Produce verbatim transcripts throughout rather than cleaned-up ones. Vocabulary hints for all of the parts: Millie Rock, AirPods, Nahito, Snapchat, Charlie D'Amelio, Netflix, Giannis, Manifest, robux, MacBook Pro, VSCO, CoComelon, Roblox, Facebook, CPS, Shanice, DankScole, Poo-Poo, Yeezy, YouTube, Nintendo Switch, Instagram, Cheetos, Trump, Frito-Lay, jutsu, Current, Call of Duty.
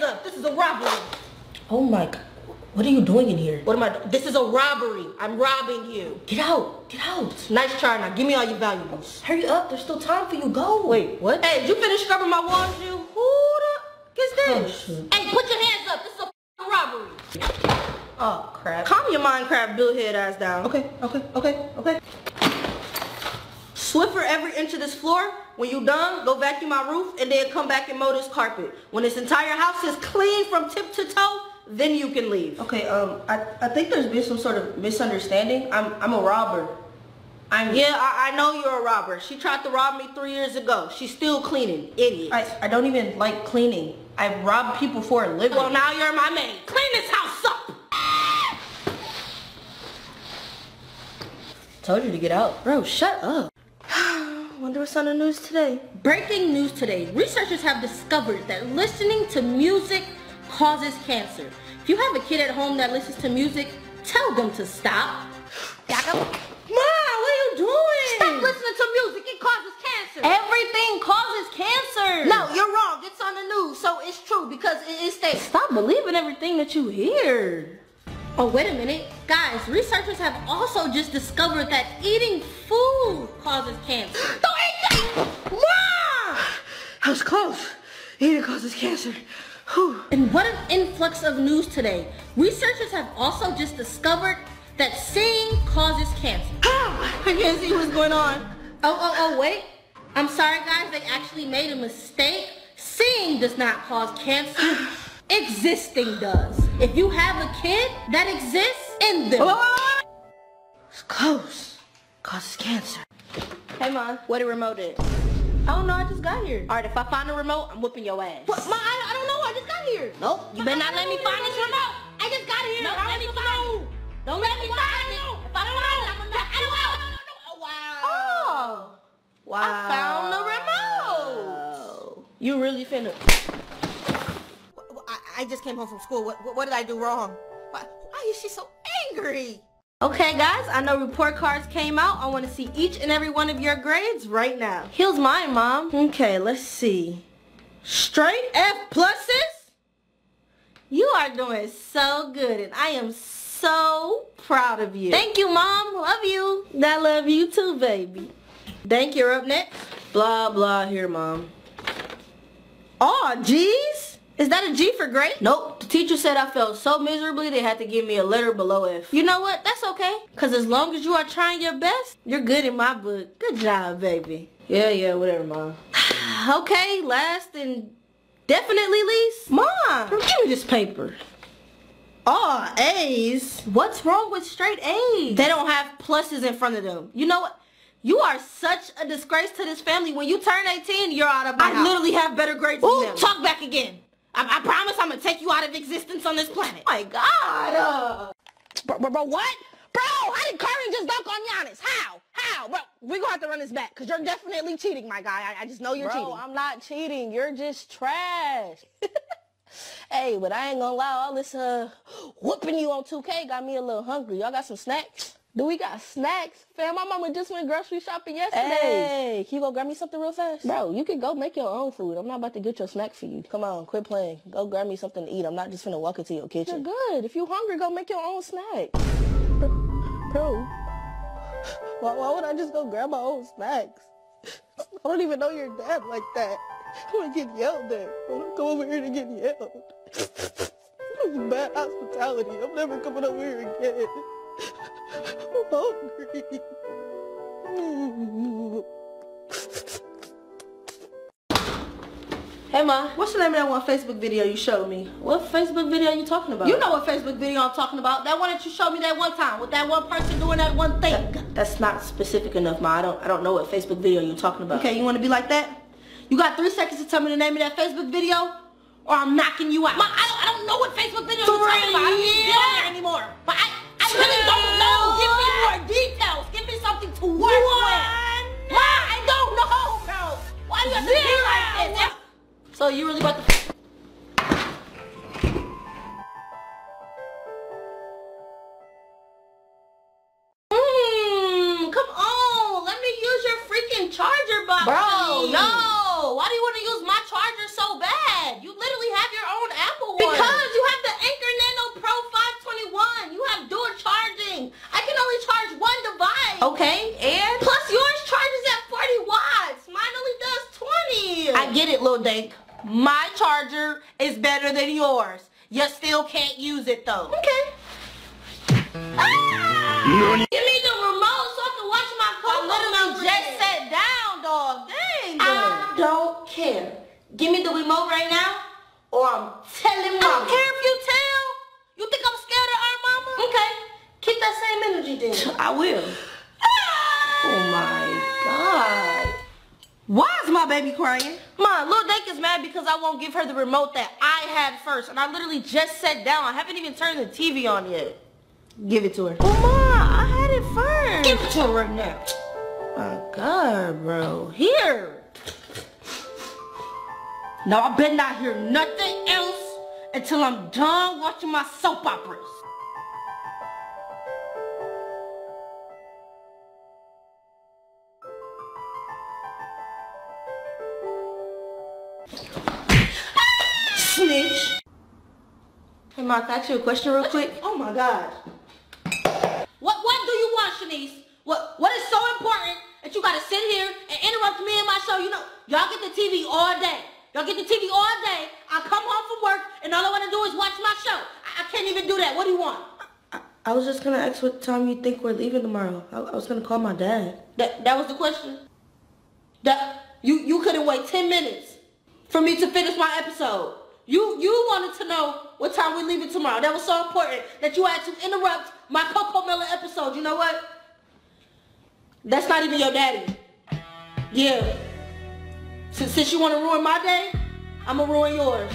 hands up. This is a robbery. Oh my God. What are you doing in here? What am I doing? This is a robbery. I'm robbing you. Get out. Get out. Nice try. Now give me all your valuables. Hurry up. There's still time for you. Go. Wait, what? Hey, did you finish scrubbing my walls, you? Who the is this? Oh, hey, put your hands up. This is a robbery. Oh, crap. Calm your Minecraft billhead ass down. Okay, okay, okay, okay. Swiffer every inch of this floor. When you done, go vacuum my roof and then come back and mow this carpet. When this entire house is clean from tip to toe, then you can leave. Okay, um, I, I think there's been some sort of misunderstanding. I'm, I'm a robber. I'm Yeah, I, I know you're a robber. She tried to rob me three years ago. She's still cleaning, idiot. I, I don't even like cleaning. I rob people for a living. Well, now you're my man. Clean this house up. Told you to get out. Bro, shut up. Wonder what's on the news today. Breaking news today. Researchers have discovered that listening to music causes cancer. If you have a kid at home that listens to music, tell them to stop. Mom, what are you doing? Stop listening to music. It causes cancer. Everything causes cancer. No, you're wrong. It's on the news, so it's true because it is stated. Stop believing everything that you hear. Oh, wait a minute. Guys, researchers have also just discovered that eating food causes cancer. Don't eat that! Mom! That was close. Eating causes cancer. Whew. And what an influx of news today. Researchers have also just discovered that seeing causes cancer. Oh, I can't see what's going on. Oh, oh, oh, wait. I'm sorry, guys. They actually made a mistake. Seeing does not cause cancer. Existing does. If you have a kid that exists in them. Oh! It's close. Causes cancer. Hey, Mom. Where the remote at? I don't know. I just got here. All right, if I find a remote, I'm whipping your ass. What? Mom, I, I don't know. I just got here. Nope. You better not let me find this remote. I just got here. Don't let me find it. Don't let me find it. If I don't find it, I'm gonna... I don't know. Wow. Oh. Wow. I found the remote. You really finna... I just came home from school. What, what, what did I do wrong? Why, why is she so angry? Okay, guys, I know report cards came out. I want to see each and every one of your grades right now. Here's mine, Mom. Okay, let's see. Straight F pluses? You are doing so good, and I am so proud of you. Thank you, Mom. Love you. I love you too, baby. Thank you. You're up next. Blah, blah, here, Mom. Aw, geez. Is that a G for great? Nope. The teacher said I failed so miserably they had to give me a letter below F. You know what? That's okay. Because as long as you are trying your best, you're good in my book. Good job, baby. Yeah, yeah, whatever, Mom. Okay, last and definitely least. Mom, give me this paper. Aw, A's. What's wrong with straight A's? They don't have pluses in front of them. You know what? You are such a disgrace to this family. When you turn eighteen, you're out of my I house. Literally have better grades Ooh, than them. Talk back again. I, I promise I'm gonna take you out of existence on this planet. Oh my God! Uh. Bro, bro, bro, what? Bro, how did Current just dunk on Giannis? How? How? Bro, we're gonna have to run this back because you're definitely cheating, my guy. I, I just know you're bro, cheating. Bro, I'm not cheating. You're just trash. Hey, but I ain't gonna lie. All this uh, whooping you on two K got me a little hungry. Y'all got some snacks? Do we got snacks? Fam, my mama just went grocery shopping yesterday. Hey, can you go grab me something real fast? Bro, you can go make your own food. I'm not about to get your snack for you. Come on, quit playing. Go grab me something to eat. I'm not just finna walk into your kitchen. You're good. If you hungry, go make your own snack. Bro, why, why would I just go grab my own snacks? I don't even know your dad like that. I'm gonna get yelled at. I'm gonna come over here to get yelled. That was bad hospitality. I'm never coming over here again. I'm hungry. Hey, Ma, what's the name of that one Facebook video you showed me? What Facebook video are you talking about? You know what Facebook video I'm talking about. That one that you showed me that one time with that one person doing that one thing. That, that's not specific enough, Ma. I don't, I don't know what Facebook video you're talking about. Okay, you want to be like that? You got three seconds to tell me the name of that Facebook video or I'm knocking you out. Ma, I don't, I don't know what Facebook video three, you're talking about. I don't even know that anymore. Ma, I, I really don't know. Give me more details. Give me something to work with. Ma, I don't know. No. Why do you have to be like this? So you really about to... Mmm, come on. Let me use your freaking charger box. Bro, no. Why do you want to use my charger so bad? You literally have your own app. Lil Dank, my charger is better than yours. You still can't use it though. Okay. Ah! Give me the remote so I can watch my phone. I literally just sat down, dog. Dang. Dog. I don't care. Give me the remote right now or I'm telling mama. I don't care if you tell. You think I'm scared of our mama? Okay. Keep that same energy then. I will. Ah! Oh my God. Why is my baby crying? Ma, Lil Dank is mad because I won't give her the remote that I had first. And I literally just sat down. I haven't even turned the T V on yet. Give it to her. Oh, Ma, I had it first. Give it to her right now. My God, bro. Here. No, I better not hear nothing else until I'm done watching my soap operas. Snitch. Hey, Ma, can I ask you a question real quick? Oh my God. What What do you want, Shanice? What What is so important that you gotta sit here and interrupt me in my show? You know, y'all get the T V all day. Y'all get the T V all day. I come home from work and all I wanna do is watch my show. I, I can't even do that. What do you want? I, I, I was just gonna ask what time you think we're leaving tomorrow. I, I was gonna call my dad. That That was the question? That you You couldn't wait ten minutes for me to finish my episode. You you wanted to know what time we're leaving tomorrow. That was so important that you had to interrupt my CoComelon episode. You know what? That's not even your daddy. Yeah. Since, since you want to ruin my day, I'm going to ruin yours.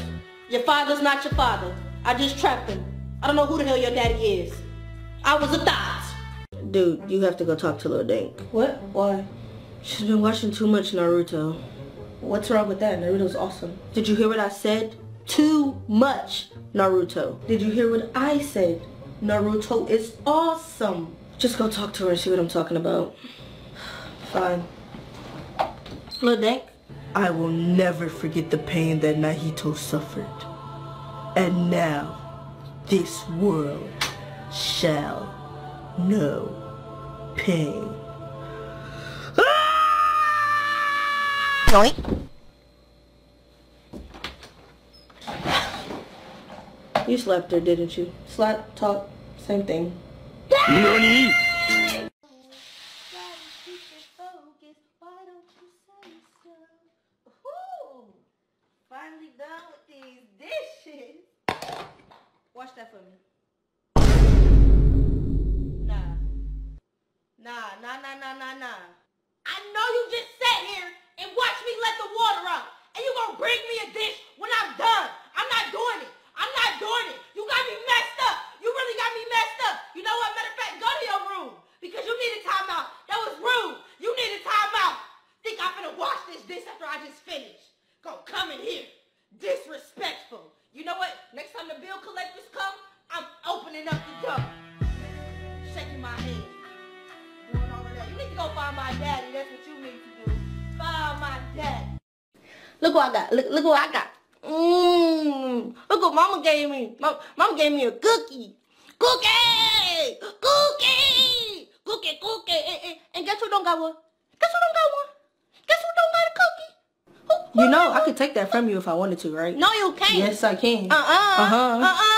Your father's not your father. I just trapped him. I don't know who the hell your daddy is. I was a thot. Dude, you have to go talk to Lil Dank. What? Why? She's been watching too much Naruto. What's wrong with that? Naruto's awesome. Did you hear what I said? Too much Naruto. Did you hear what I said? Naruto is awesome. Just go talk to her and see what I'm talking about. Fine. Lil Dank, I will never forget the pain that Nahito suffered. And now, this world shall know pain. Ah! Yoink. You slapped her, didn't you? Slap, talk, same thing. Nani? Ooh, finally done with these dishes. Watch that for me. Nah. Nah, nah, nah, nah, nah, nah. I know you just sat here and watched me let the water out. And you gonna bring me a dish when I'm done. I'm not doing it. I'm not doing it. You got me messed up. You really got me messed up. You know what? Matter of fact, go to your room. Because you need a timeout. That was rude. You need a timeout. Think I'm gonna wash this dish after I just finished. Go come in here. Disrespectful. You know what? Next time the bill collectors come, I'm opening up the door. Shaking my head. Doing all of that. You need to go find my daddy. That's what you need to do. Find my daddy. Look what I got. Look, look what I got. Mmm, look what mama gave me. Mama, mama gave me a cookie. Cookie! Cookie! Cookie, cookie. And, and, and guess who don't got one? Guess who don't got one? Guess who don't got a cookie? Who, who you know, I could take that from you if I wanted to, right? No, you can't. Yes, I can. Uh-uh. Uh-huh. Uh-uh.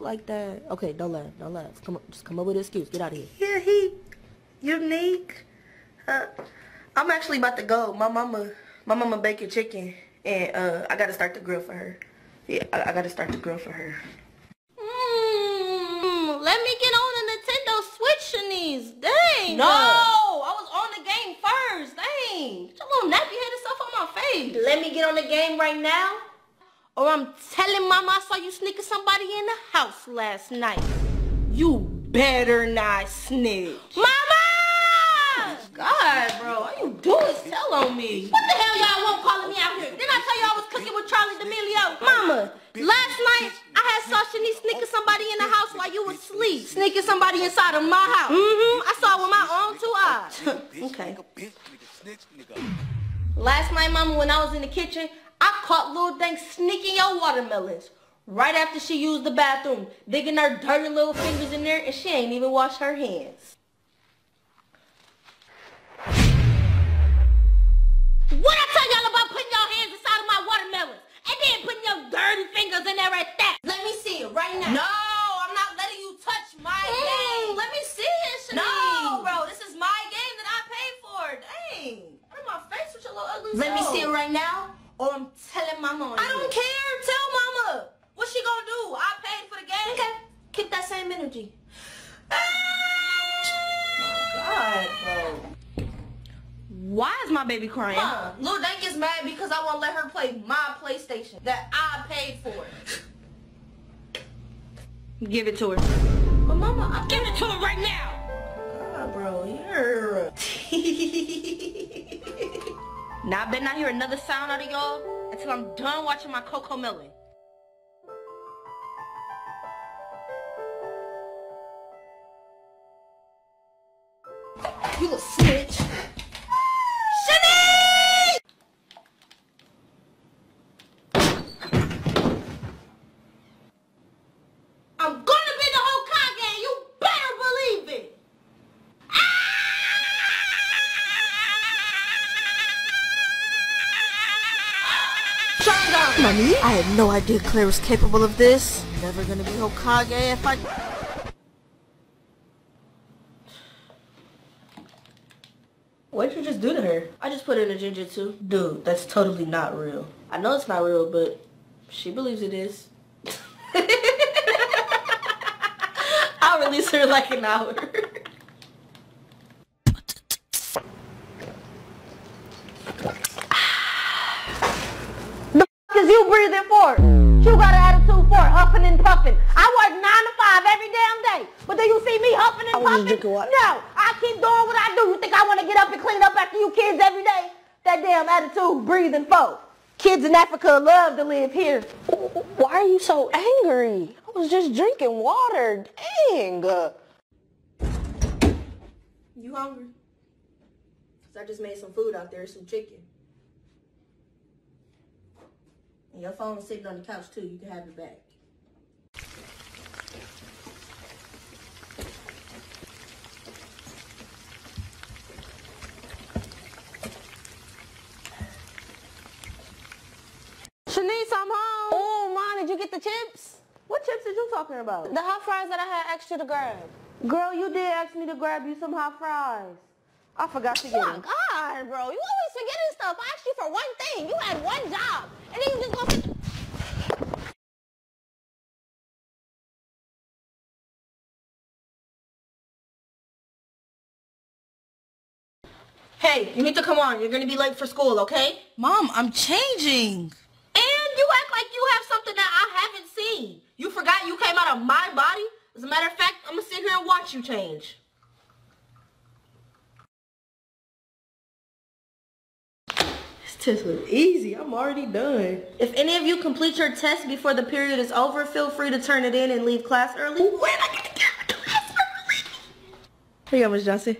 Like that. Okay, don't laugh, don't laugh. Come on, just come up with an excuse. Get out of here. Yeah, he unique. Uh, I'm actually about to go. My mama, my mama baking chicken, and uh, I gotta start the grill for her. Yeah, I, I gotta start the grill for her. Mmm. Let me get on the Nintendo Switch, Shanice. Dang. No, I was on the game first. Dang. Get your little nappy headed stuff on my face. Let me get on the game right now, or I'm telling Mama I saw you sneaking somebody in the house last night. You better not snitch. Mama! God, bro, all you do is tell on me. What the hell y'all won't calling me out here? Didn't I tell you I was cooking with Charlie D'Amelio? Mama, last night I had saw Shanice sneaking somebody in the house while you was asleep. Sneaking somebody inside of my house. Mm-hmm, I saw it with my own two eyes. Okay. Last night, Mama, when I was in the kitchen, I caught Lil Dank sneaking your watermelons right after she used the bathroom, digging her dirty little fingers in there, and she ain't even washed her hands. What I tell y'all about putting your hands inside of my watermelons and then putting your dirty fingers in there like that? Let me see it right now. No, I'm not letting you touch my mm, game. Let me see it, Shanice. No, bro, this is my game that I paid for. Dang, put my face with your little ugly soul. Let me see it right now. Or I'm telling Mama. I don't care. Tell Mama. What's she gonna do? I paid for the game. Okay. Keep that same energy. Oh, God, bro. Why is my baby crying? Mom, Lil Dank is mad because I won't let her play my PlayStation that I paid for. Give it to her. But Mama, I give it to her right now. God, bro, you're... Now I better not hear another sound out of y'all until I'm done watching my CoComelon. You a snitch. Shanice! I'm gonna be the Hokage and you better believe it! Mommy, I had no idea Claire was capable of this. Never gonna be Hokage if I... What'd you just do to her? I just put in a ginger too. Dude, that's totally not real. I know it's not real, but she believes it is. I'll release her in like an hour. You breathing for you got an attitude for it, huffing and puffing. I work nine to five every damn day, but do you see me huffing and puffing? No, I keep doing what I do. You think I want to get up and clean up after you kids every day? That damn attitude, breathing for kids in Africa love to live here. Why are you so angry? I was just drinking water. Dang. You hungry? Cause I just made some food out there, some chicken. Your phone's sitting on the couch too, you can have it back. Shanice, I'm home. Oh, Mom, did you get the chips? What chips are you talking about? The hot fries that I had asked you to grab. Girl, you did ask me to grab you some hot fries. I forgot to get them. Oh my God, bro. You always forgetting stuff. I asked you for one thing. You had one job. And then you just go sit... Hey, you need to come on. You're going to be late for school, okay? Mom, I'm changing. And you act like you have something that I haven't seen. You forgot you came out of my body? As a matter of fact, I'm going to sit here and watch you change. This was easy. I'm already done. If any of you complete your test before the period is over, feel free to turn it in and leave class early. When I get to get class early? Here you go, Miz Johnson.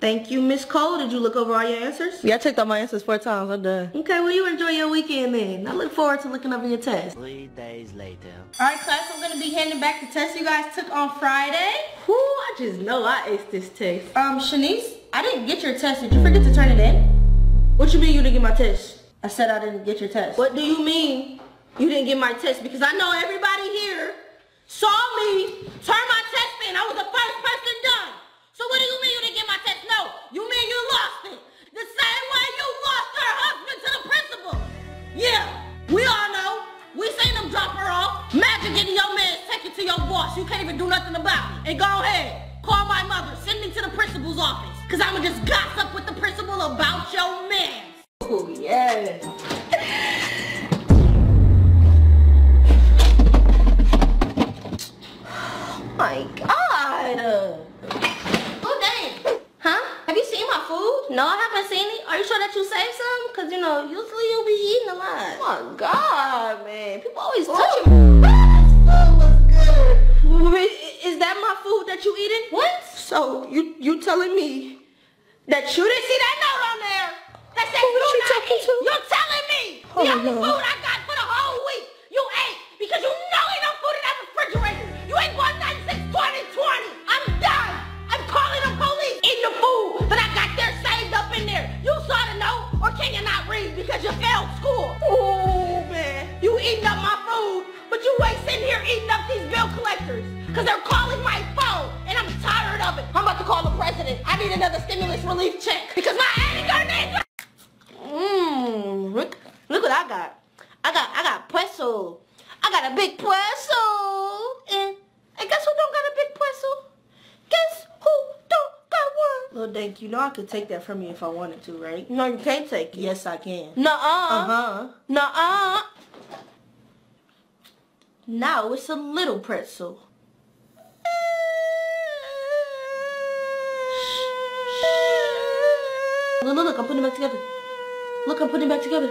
Thank you, Miz Cole. Did you look over all your answers? Yeah, I checked out my answers four times. I'm done. Okay, well, you enjoy your weekend then. I look forward to looking over your test. Three days later. All right, class, I'm going to be handing back the test you guys took on Friday. Whoo, I just know I aced this test. Um, Shanice, I didn't get your test. Did you forget to turn it in? What you mean you didn't get my test? I said I didn't get your test. What do you mean you didn't get my test? Because I know everybody here saw me turn my test in. I was the first person done. So what do you mean you didn't get my test? No, you mean you lost it. The same way you lost her husband to the principal. Yeah, we all know. We seen them drop her off. Imagine getting your man taken to your boss. You can't even do nothing about it. And go ahead, call my mother. Send me to the principal's office. Cause I'ma just gossip with the principal about your man. Oh yeah. that you save some, because, you know, usually you'll be eating a lot. Oh, my God, man. People always touch me. This food was good. Is that my food that you eating? What? So, you you telling me that you didn't see that note on there? That says food you talking to? You're telling me oh, the only no. food I got for the whole week you ate because you know ain't no food in that refrigerator. You ate one ninety-six, twenty, twenty. I'm done. I'm calling the police. Eating the food that I got there saved up in there. You saw the note, or can you not read because you failed school? Oh man, you eating up my food, but you ain't sitting here eating up these bill collectors because they're calling my phone and I'm tired of it. I'm about to call the president. I need another stimulus relief check because my anger needs. Mmm, look, look what I got. I got, I got pretzel. I got a big pretzel. And, and guess who don't got a big pretzel? Guess who don't got one? Lil Dank, you know I could take that from you if I wanted to, right? No, you can't take it. Yes, I can. Nuh-uh. Uh-huh. Nuh-uh. Now it's a little pretzel. Look, look, look, I'm putting it back together. Look, I'm putting it back together.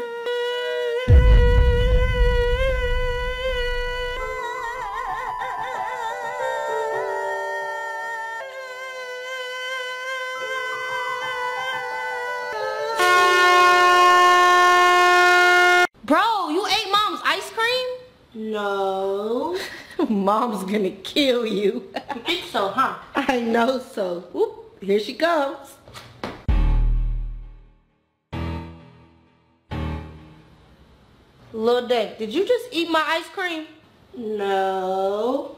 Bro, you ate mom's ice cream? No. Mom's gonna kill you. You think so, huh? I know so. Oop, here she comes. Lil Dank, did you just eat my ice cream? No.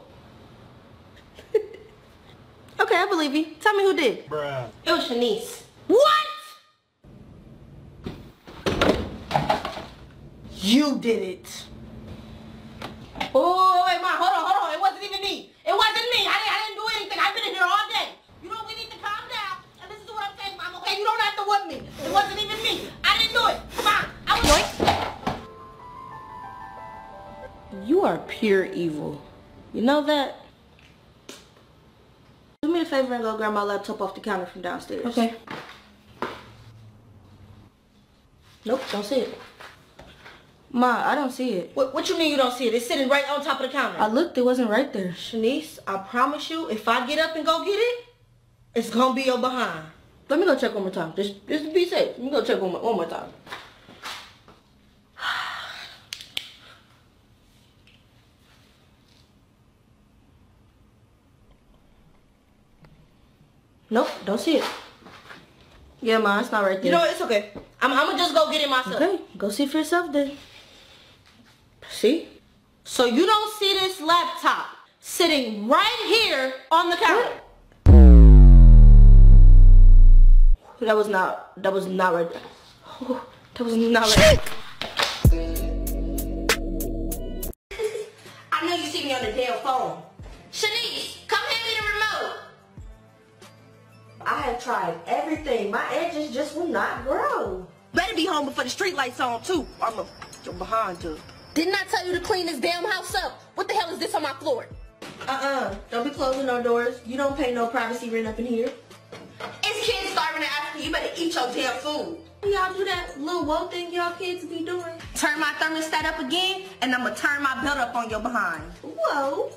Okay, I believe you. Tell me who did. Bruh. It was Shanice. What? You did it. Oh, wait, Ma, hold on, hold on. It wasn't even me. It wasn't me. I didn't, I didn't do anything. I've been in here all day. You don't we need to calm down. And this is what I'm saying, Mom, okay? You don't have to whip me. It wasn't even me. I didn't do it. Come on. I was doing it. You are pure evil. You know that? Do me a favor and go grab my laptop off the counter from downstairs. Okay. Nope, don't see it. Ma, I don't see it. What, what you mean you don't see it? It's sitting right on top of the counter. I looked, it wasn't right there. Shanice, I promise you, if I get up and go get it, it's gonna be your behind. Let me go check one more time. Just, just to be safe. Let me go check one more, one more time. Nope, don't see it. Yeah, Ma, it's not right there. You know what? It's okay. I'm, I'm gonna just go get it myself. Okay, go see for yourself then. See? So you don't see this laptop sitting right here on the counter. What? That was not, that was not right there. Oh, that was not right there. I know you see me on the damn phone. Shanice! I have tried everything. My edges just will not grow. Better be home before the street lights on too. I'm a you're behind too. Didn't I tell you to clean this damn house up? What the hell is this on my floor? Uh-uh. Don't be closing no doors. You don't pay no privacy rent up in here. It's kids starving to Africa. You better eat your damn food. Y'all do that little woe thing y'all kids be doing. Turn my thermostat up again, and I'ma turn my belt up on your behind. Whoa.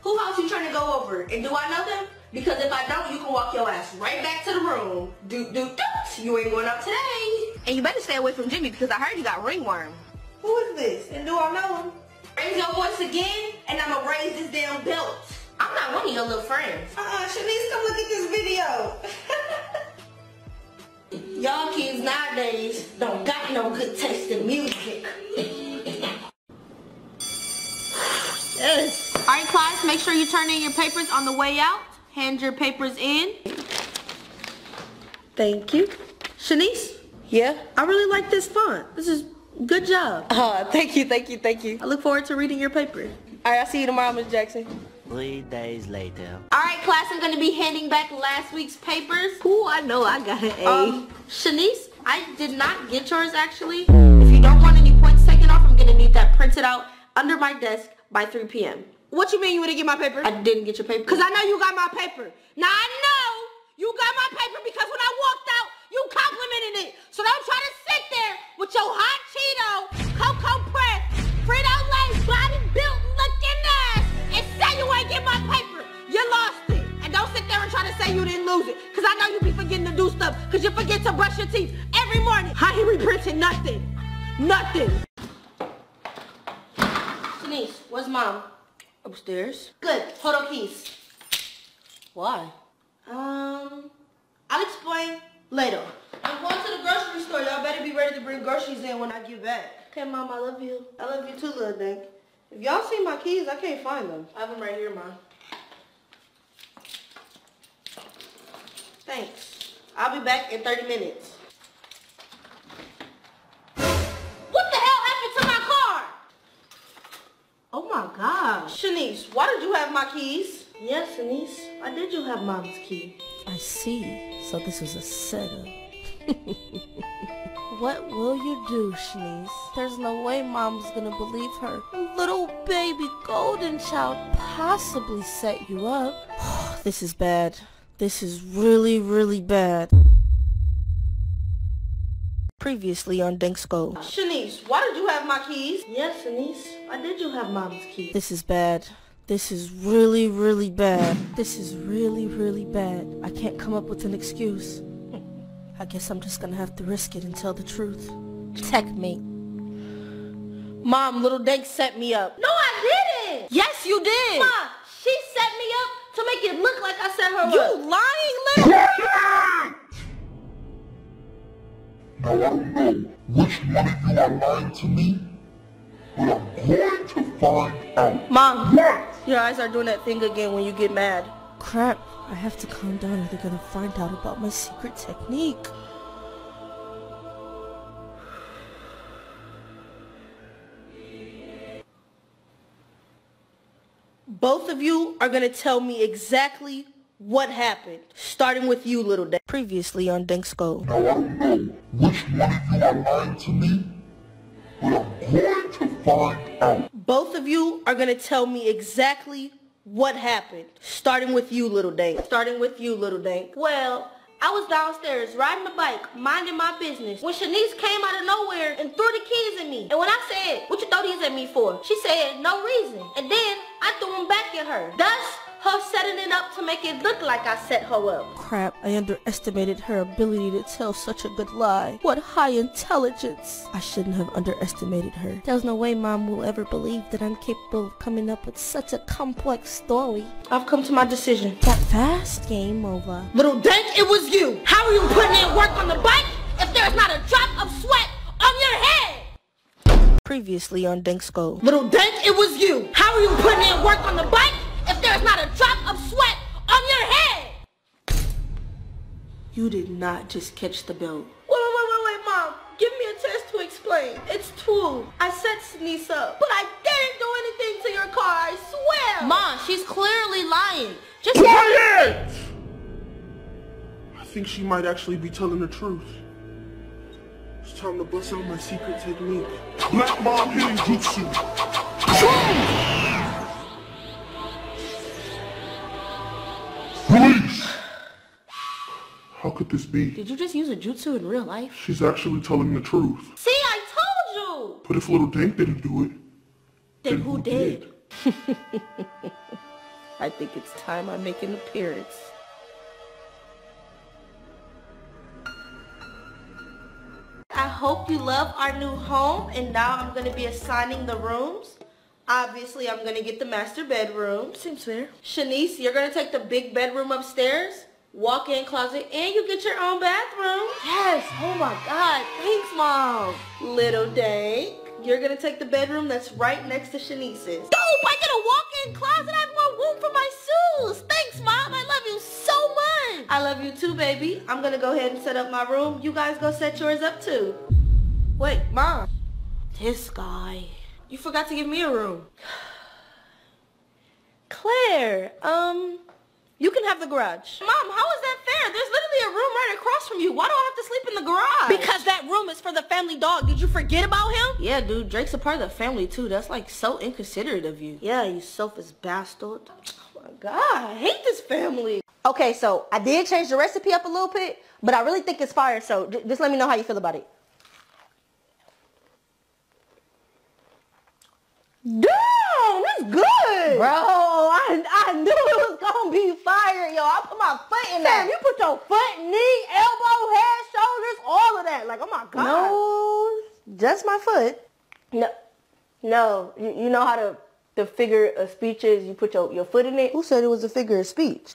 Who house you trying to go over? And do I know them? Because if I don't, you can walk your ass right back to the room. Doot, doot, doot. You ain't going out today. And you better stay away from Jimmy because I heard you got ringworm. Who is this? And do I know him? Raise your voice again, and I'm going to raise this damn belt. I'm not one of your little friends. Uh-uh, Shanice, come look at this video. Y'all kids nowadays don't got no good taste in music. Yes. All right, class, make sure you turn in your papers on the way out. Hand your papers in. Thank you. Shanice? Yeah? I really like this font. This is good job. Oh, thank you, thank you, thank you. I look forward to reading your paper. All right, I'll see you tomorrow, Miz Jackson. Three days later. All right, class, I'm going to be handing back last week's papers. Ooh, I know I got an A. Um, Shanice, I did not get yours, actually. If you don't want any points taken off, I'm going to need that printed out under my desk by three p m What you mean you didn't get my paper? I didn't get your paper. Because I know you got my paper. Now I know you got my paper because when I walked out, you complimented it. So don't try to sit there with your hot Cheeto, Cocoa Press, Frito-Lay, body-built looking ass and say you ain't get my paper. You lost it. And don't sit there and try to say you didn't lose it, because I know you be forgetting to do stuff, because you forget to brush your teeth every morning. I ain't reprinting nothing. Nothing. Shanice, where's mom? Upstairs. Good. Hold on, keys. Why? Um, I'll explain later. I'm going to the grocery store. Y'all better be ready to bring groceries in when I get back. Okay, Mom, I love you. I love you too, Lil Dank. If y'all see my keys, I can't find them. I have them right here, Mom. Thanks. I'll be back in thirty minutes. What the hell happened to my car? Oh, my God. Shanice, why did you have my keys? Yes, Shanice, I did you have Mom's key. I see. So this was a setup. What will you do, Shanice? There's no way Mom's gonna believe her. Little baby golden child possibly set you up. This is bad. This is really, really bad. Previously on DankScole. Shanice, why did you have my keys? Yes, Shanice, I did you have Mom's key. This is bad. This is really, really bad. This is really, really bad. I can't come up with an excuse. I guess I'm just gonna have to risk it and tell the truth. Checkmate. Mom, Lil Dank set me up. No, I didn't! Yes, you did! Mom, she set me up to make it look like I set her you up. You lying little— Now I don't know which one of you are lying to me, but I'm going to find out. Mom, what? Your eyes are doing that thing again when you get mad. Crap, I have to calm down or they're gonna find out about my secret technique. Both of you are gonna tell me exactly what happened, starting with you, Lil Dank. Previously on DankScole. Now I don't know which one of you are lying to me, but I'm going to find out. Both of you are going to tell me exactly what happened. Starting with you, Lil Dank. Starting with you, Lil Dank. Well, I was downstairs riding a bike, minding my business, when Shanice came out of nowhere and threw the keys at me. And when I said, "What you throw these at me for?" she said, "No reason." And then I threw them back at her. Thus, her setting it up to make it look like I set her up. Crap, I underestimated her ability to tell such a good lie. What high intelligence. I shouldn't have underestimated her. There's no way Mom will ever believe that I'm capable of coming up with such a complex story. I've come to my decision. That fast? Game over. Lil Dank, it was you. How are you putting in work on the bike if there's not a drop of sweat on your head? Previously on DankScole. Lil Dank, it was you. How are you putting in work on the bike if there's not a drop of sweat on your head? You did not just catch the belt. Wait, wait, wait, wait, Mom. Give me a chance to explain. It's true. I set Shanice up, but I didn't do anything to your car, I swear. Mom, she's clearly lying. Just quiet! I think she might actually be telling the truth. It's time to bust out my secret technique. Black Mom hitting jutsu. Release! How could this be? Did you just use a jutsu in real life? She's actually telling the truth. See, I told you! But if Lil Dank didn't do it, then, then who, who did? did? I think it's time I make an appearance. I hope you love our new home, and now I'm going to be assigning the rooms. Obviously, I'm going to get the master bedroom. Seems fair. Shanice, you're going to take the big bedroom upstairs, walk-in closet, and you get your own bathroom. Yes. Oh, my God. Thanks, Mom. Lil Dank, you're going to take the bedroom that's right next to Shanice's. Dope! I get a walk-in closet. I have more room for my shoes. Thanks, Mom. I love you so much. I love you, too, baby. I'm going to go ahead and set up my room. You guys go set yours up, too. Wait, Mom. This guy... You forgot to give me a room. Claire, um, you can have the garage. Mom, how is that fair? There's literally a room right across from you. Why do I have to sleep in the garage? Because that room is for the family dog. Did you forget about him? Yeah, dude, Drake's a part of the family too. That's like so inconsiderate of you. Yeah, you selfish bastard. Oh my God, I hate this family. Okay, so I did change the recipe up a little bit, but I really think it's fire, so just let me know how you feel about it. Damn, that's good. Bro, I, I knew it was going to be fire, yo. I put my foot in that. Damn, you put your foot, knee, elbow, head, shoulders, all of that. Like, oh my God. No, just my foot. No, no, you, you know how to... The figure of speech is you put your, your foot in it. Who said it was a figure of speech?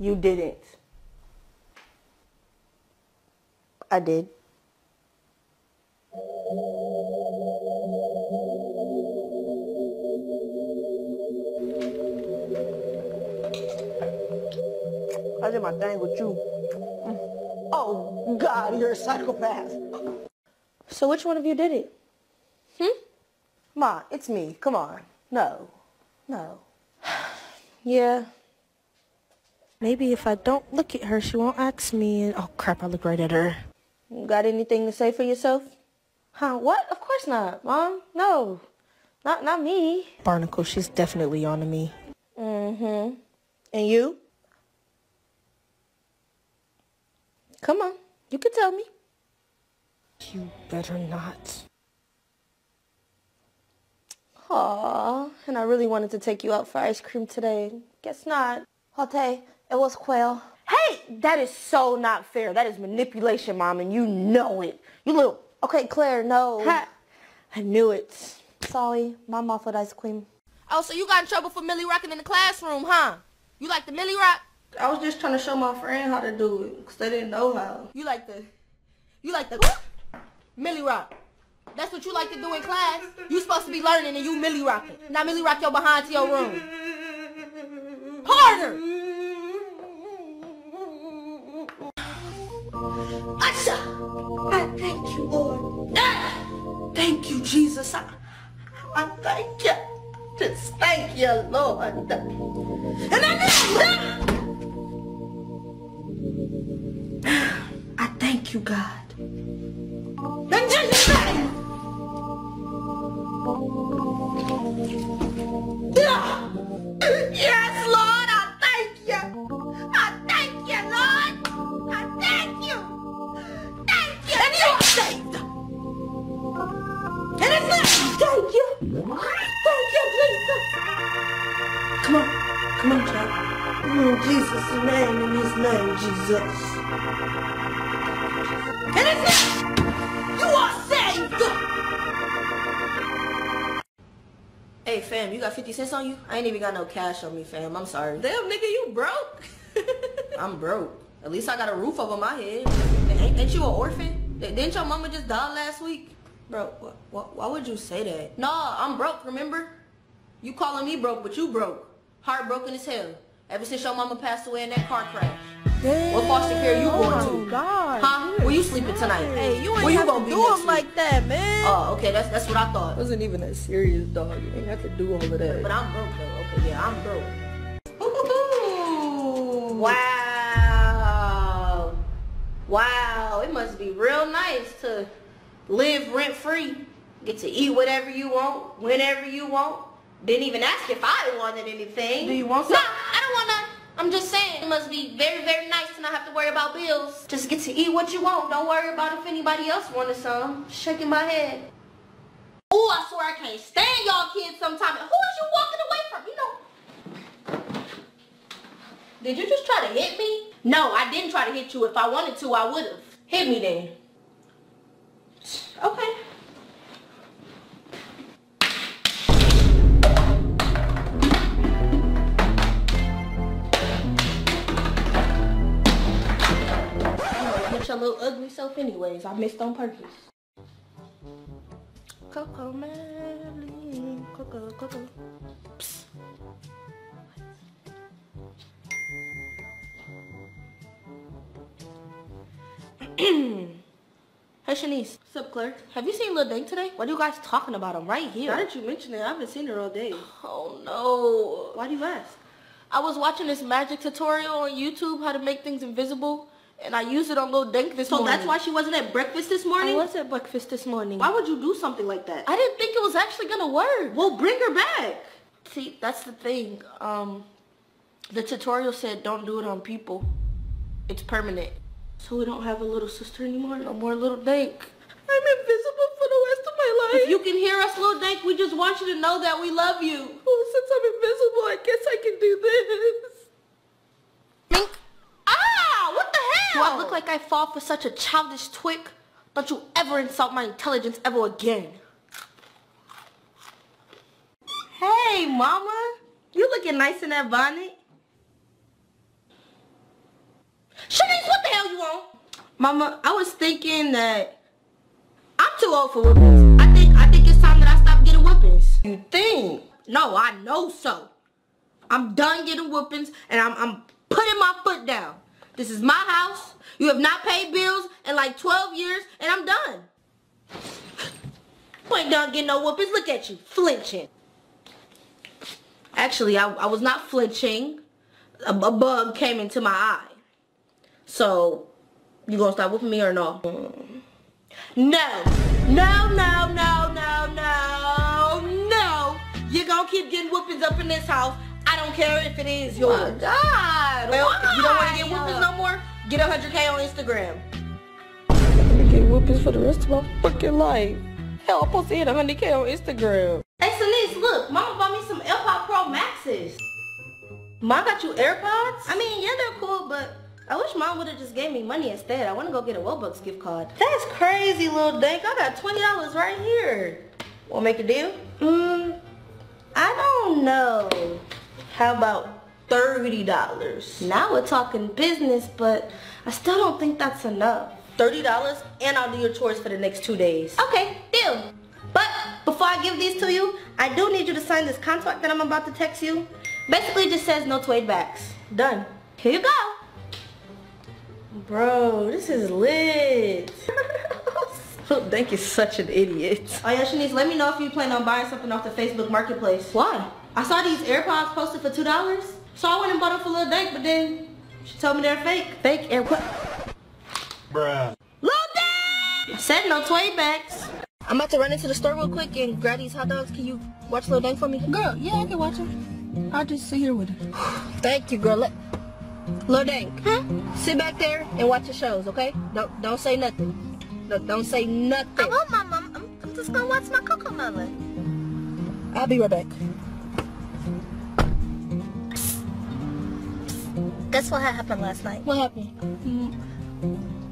You didn't. I did. I did my thing with you. Oh, God, you're a psychopath. So which one of you did it? Hmm? Ma, it's me. Come on. No. No. Yeah. Maybe if I don't look at her, she won't ask me. And oh, crap, I look right at her. You got anything to say for yourself? Huh? What? Of course not, Mom. No. Not, not me. Barnacle, she's definitely on to me. Mm-hmm. And you? Come on. You can tell me. You better not. Aww, and I really wanted to take you out for ice cream today. Guess not. Okay, it was quail. Hey, that is so not fair. That is manipulation, Mom, and you know it. You little... Okay, Claire, no. Ha. I knew it. Sorry, Mom offered ice cream. Oh, so you got in trouble for Millie Rocking in the classroom, huh? You like the Millie Rock? I was just trying to show my friend how to do it, because they didn't know how. You like the... You like the... Millie Rock. That's what you like to do in class. You supposed to be learning and you Millie Rocking. Now Millie Rock your behind to your room. Harder! I thank you, Lord. Thank you, Jesus. I, I thank you. Just thank you, Lord. And I, I thank you, God. Yes, Lord, I thank you. I thank you, Lord. I thank you. Thank you. And you are saved. And it's not. Thank you. Thank you, Jesus. Come on. Come on, child. In Jesus' name, in his name, Jesus. And it's not. You are saved! Hey fam, you got fifty cents on you? I ain't even got no cash on me, fam. I'm sorry. Damn nigga, you broke? I'm broke. At least I got a roof over my head. Ain't, ain't you an orphan? Didn't your mama just die last week? Bro, wh wh why would you say that? Nah, I'm broke, remember? You calling me broke, but you broke. Heartbroken as hell. Ever since your mama passed away in that car crash. Damn. What foster care you going oh to? God, huh? Were you sleeping tonight? Hey, you ain't Where have you to do them like that, man. Oh, okay, that's that's what I thought. It wasn't even that serious, dog. You ain't have to do all of that. But I'm broke, though. Okay, yeah, I'm broke. Ooh, wow. Wow, it must be real nice to live rent-free. Get to eat whatever you want, whenever you want. Didn't even ask if I wanted anything. Do you want something? Nah, I don't want nothing. I'm just saying, it must be very, very nice to not have to worry about bills. Just get to eat what you want. Don't worry about if anybody else wanted some. Shaking my head. Ooh, I swear I can't stand y'all kids sometimes. Who is you walking away from? You know. Did you just try to hit me? No, I didn't try to hit you. If I wanted to, I would have. Hit me then. Okay. Your little ugly self anyways. I missed on purpose. CoComelon, Coco, Coco. Psst. Hey Shanice. What's up, Claire? Have you seen Lil Dank today? What are you guys talking about him right here? Now that you mention it, I haven't seen her all day. Oh no. Why do you ask? I was watching this magic tutorial on YouTube, how to make things invisible. and I used it on Lil Dank this so morning. So that's why she wasn't at breakfast this morning? I was at breakfast this morning. Why would you do something like that? I didn't think it was actually gonna work. Well, bring her back. See, that's the thing. Um, the tutorial said don't do it on people. It's permanent. So we don't have a little sister anymore? No more Lil Dank. I'm invisible for the rest of my life. If you can hear us, Lil Dank, we just want you to know that we love you. Well, since I'm invisible, I guess I can do this. Mink. Ah, what the hell? Do I look like I fall for such a childish twig? Don't you ever insult my intelligence ever again. Hey, mama. You looking nice in that bonnet. Shanice, what the hell you want? Mama, I was thinking that I'm too old for whippings. I think I think it's time that I stop getting whippings. You think? No, I know so. I'm done getting whippings, and I'm, I'm putting my foot down. This is my house. You have not paid bills in like twelve years, and I'm done. You ain't done getting no whippings. Look at you, flinching. Actually, I, I was not flinching. A, a bug came into my eye. So, you gonna stop whipping me or no? Mm. No, no, no, no, no, no, no. You're gonna keep getting whoopings up in this house. I don't care if it is yours. My God, well, why? If you don't wanna get whoopings no more, get one hundred K on Instagram. I'm gonna get whoopings for the rest of my fucking life. Hell, I'm supposed to hit one hundred K on Instagram. Hey, Shanice, look, mama bought me some AirPod Pro Maxes. Mom got you AirPods? I mean, yeah, they're cool, but I wish mom would've just gave me money instead. I wanna go get a Robux gift card. That's crazy, Lil Dank. I got twenty dollars right here. Wanna make a deal? Mm, I don't know. How about thirty dollars? Now we're talking business, but I still don't think that's enough. thirty dollars and I'll do your chores for the next two days. Okay, deal. But before I give these to you, I do need you to sign this contract that I'm about to text you. Basically it just says no trade backs. Done. Here you go. Bro, this is lit. Lil Dank is such an idiot. Oh yeah, Shanice, let me know if you plan on buying something off the Facebook marketplace. Why? I saw these AirPods posted for two dollars. So I went and bought them for Lil Dank, but then she told me they're fake. Fake AirPods. Bruh. Lil Dank! Said no toy bags. I'm about to run into the store real quick and grab these hot dogs. Can you watch Lil Dank for me? Girl, yeah, I can watch him. I'll just sit here with him. Thank you, girl. Let Lil Dank, huh? Sit back there and watch the shows, okay? Don't don't say nothing. No, don't say nothing. I won't, Mom. I'm, I'm just gonna watch my CoComelon. I'll be right back. Guess what had happened last night? What happened?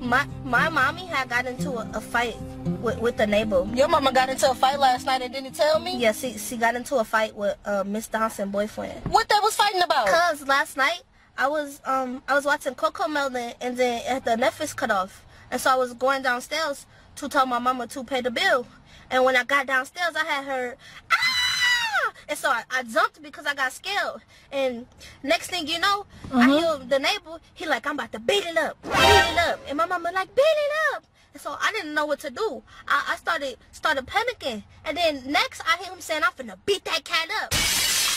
My my mommy had got into a, a fight with with the neighbor. Your mama got into a fight last night and didn't tell me? Yeah, she she got into a fight with uh, Miz Johnson's boyfriend. What they was fighting about? Cause last night. I was um I was watching CoComelon and then the Netflix cut off, and so I was going downstairs to tell my mama to pay the bill, and when I got downstairs I had heard ah, and so I, I jumped because I got scared, and next thing you know mm-hmm. I hear the neighbor, he like, I'm about to beat it up, beat it up, and my mama like, beat it up, and so I didn't know what to do. I, I started started panicking, and then next I hear him saying, I'm finna beat that cat up.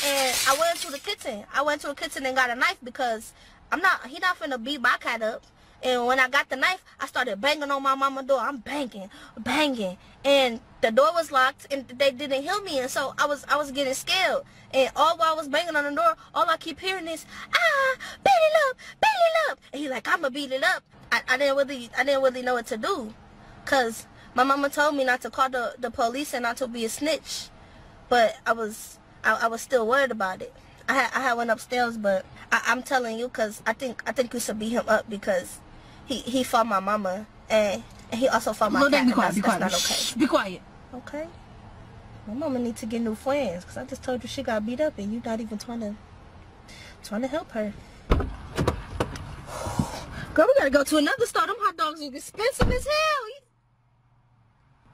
And I went to the kitchen. I went to the kitchen and got a knife because I'm not, he not finna beat my cat up. And when I got the knife, I started banging on my mama's door. I'm banging, banging. And the door was locked and they didn't hear me. And so I was I was getting scared. And all while I was banging on the door, all I keep hearing is, ah, beat it up, beat it up. And he like, I'ma beat it up. I, I didn't really I didn't really know what to do. Cause my mama told me not to call the, the police and not to be a snitch. But I was I, I was still worried about it. I had, I had one upstairs, but I, I'm telling you because I think I think we should beat him up because he, he fought my mama and, and he also fought my no, cat. Be quiet, be quiet. Not okay. Shh, be quiet. Okay. My mama needs to get new friends because I just told you she got beat up and you're not even trying to trying to help her. Girl, we gotta go to another store. Them hot dogs are expensive as hell.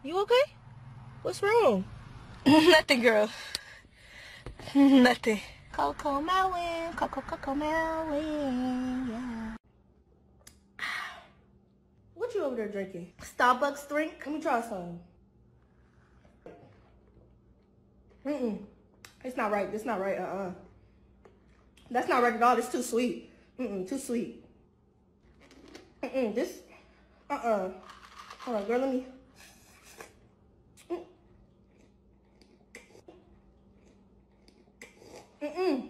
You, you okay? What's wrong? Nothing, girl. Nothing. CoComelon, CoComelon, yeah. What you over there drinking? Starbucks drink? Let me try some. Mm-mm. It's not right. It's not right. Uh-uh. That's not right at all. It's too sweet. Mm-mm. Too sweet. Mm-mm, this, uh-uh. Hold on, girl, let me. Mm-mm.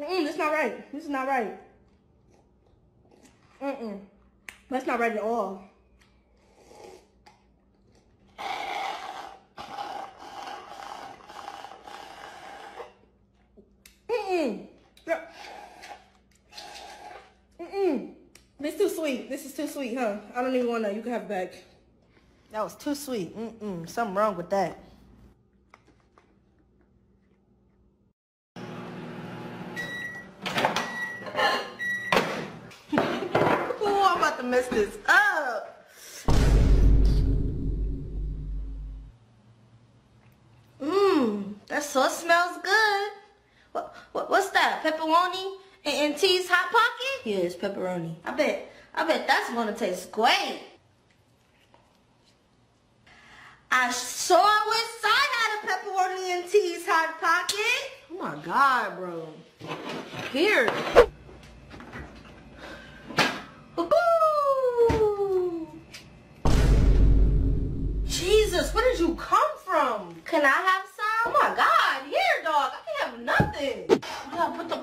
Mm-mm, that's not right. This is not right. Mm-mm. That's not right at all. Mm-mm. Mm-mm. This is too sweet. This is too sweet, huh? I don't even want to. You can have it back. That was too sweet. Mm-mm. Something wrong with that. Oh, I'm about to mess this up. Mmm. That sauce smells good. What, what, what's that? Pepperoni? And T's Hot Pocket? Yeah, it's pepperoni. I bet. I bet that's gonna taste great. I sure wish I had a pepperoni and T's Hot Pocket. Oh my God, bro. Here. Poo-poo. Jesus, where did you come from? Can I have some? Oh my God, here, dog. I can't have nothing. Oh, what the...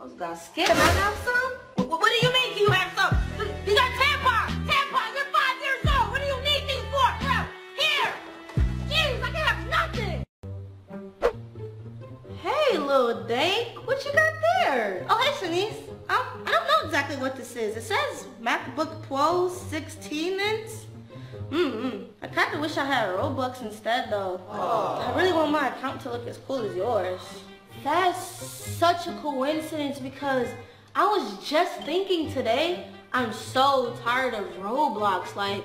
I was got scared. Can I have some? What, what do you mean? Can you have some? You got tampons! Tampons! You're five years old! What do you need these for? Bro, here! Jeez, I can have nothing! Hey, Lil Dank. What you got there? Oh, hey, Shanice. Um, I don't know exactly what this is. It says MacBook Pro sixteen inch. Mm-mm. I kind of wish I had Robux instead, though. Oh. I really want my account to look as cool as yours. That's such a coincidence because I was just thinking today, I'm so tired of Roblox. Like,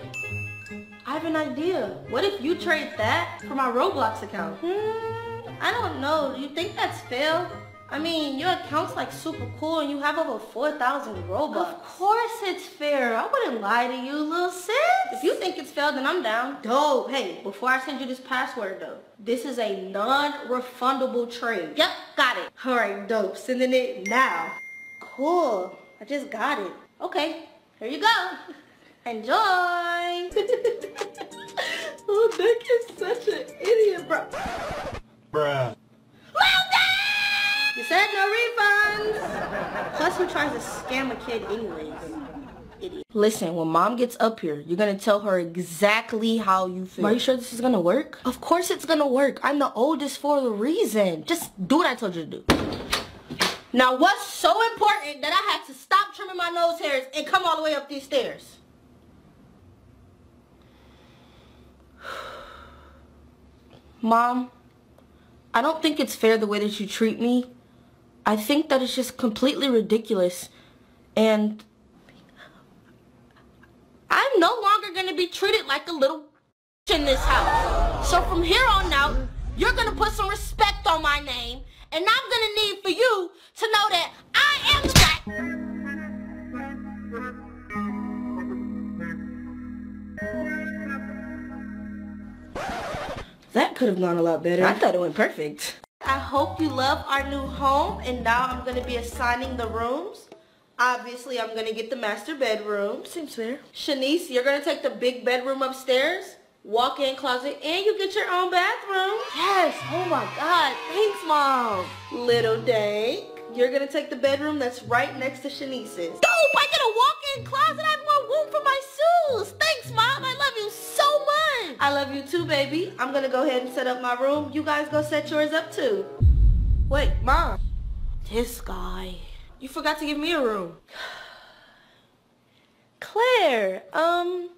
I have an idea. What if you trade that for my Roblox account? Hmm, I don't know. Do you think that's fair? I mean, your account's like super cool and you have over four thousand Robux. Of course it's fair. I wouldn't lie to you, little sis. If you think it's fair, then I'm down. Dope. Hey, before I send you this password, though, this is a non-refundable trade. Yep, got it. All right, dope. Sending it now. Cool. I just got it. Okay, here you go. Enjoy. Oh, that kid's such an idiot, bro. Bruh. Well done! You said no refunds! Plus, who tries to scam a kid anyways? Idiot. Listen, when mom gets up here, you're gonna tell her exactly how you feel. Are you sure this is gonna work? Of course it's gonna work. I'm the oldest for a reason. Just do what I told you to do. Now, what's so important that I had to stop trimming my nose hairs and come all the way up these stairs? Mom, I don't think it's fair the way that you treat me. I think that it's just completely ridiculous, and I'm no longer going to be treated like a little in this house. So from here on out, you're going to put some respect on my name, and I'm going to need for you to know that I am that. That could have gone a lot better. I thought it went perfect. I hope you love our new home, and now I'm going to be assigning the rooms. Obviously, I'm going to get the master bedroom. Seems fair. Shanice, you're going to take the big bedroom upstairs, walk-in closet, and you get your own bathroom. Yes. Oh, my God. Thanks, Mom. Little Dank, you're going to take the bedroom that's right next to Shanice's. Dope! I get a walk-in closet. I have more room for my shoes. Thanks, Mom. I love you so much. I love you, too, baby. I'm going to go ahead and set up my room. You guys go set yours up, too. Wait, Mom. This guy. You forgot to give me a room. Claire, um,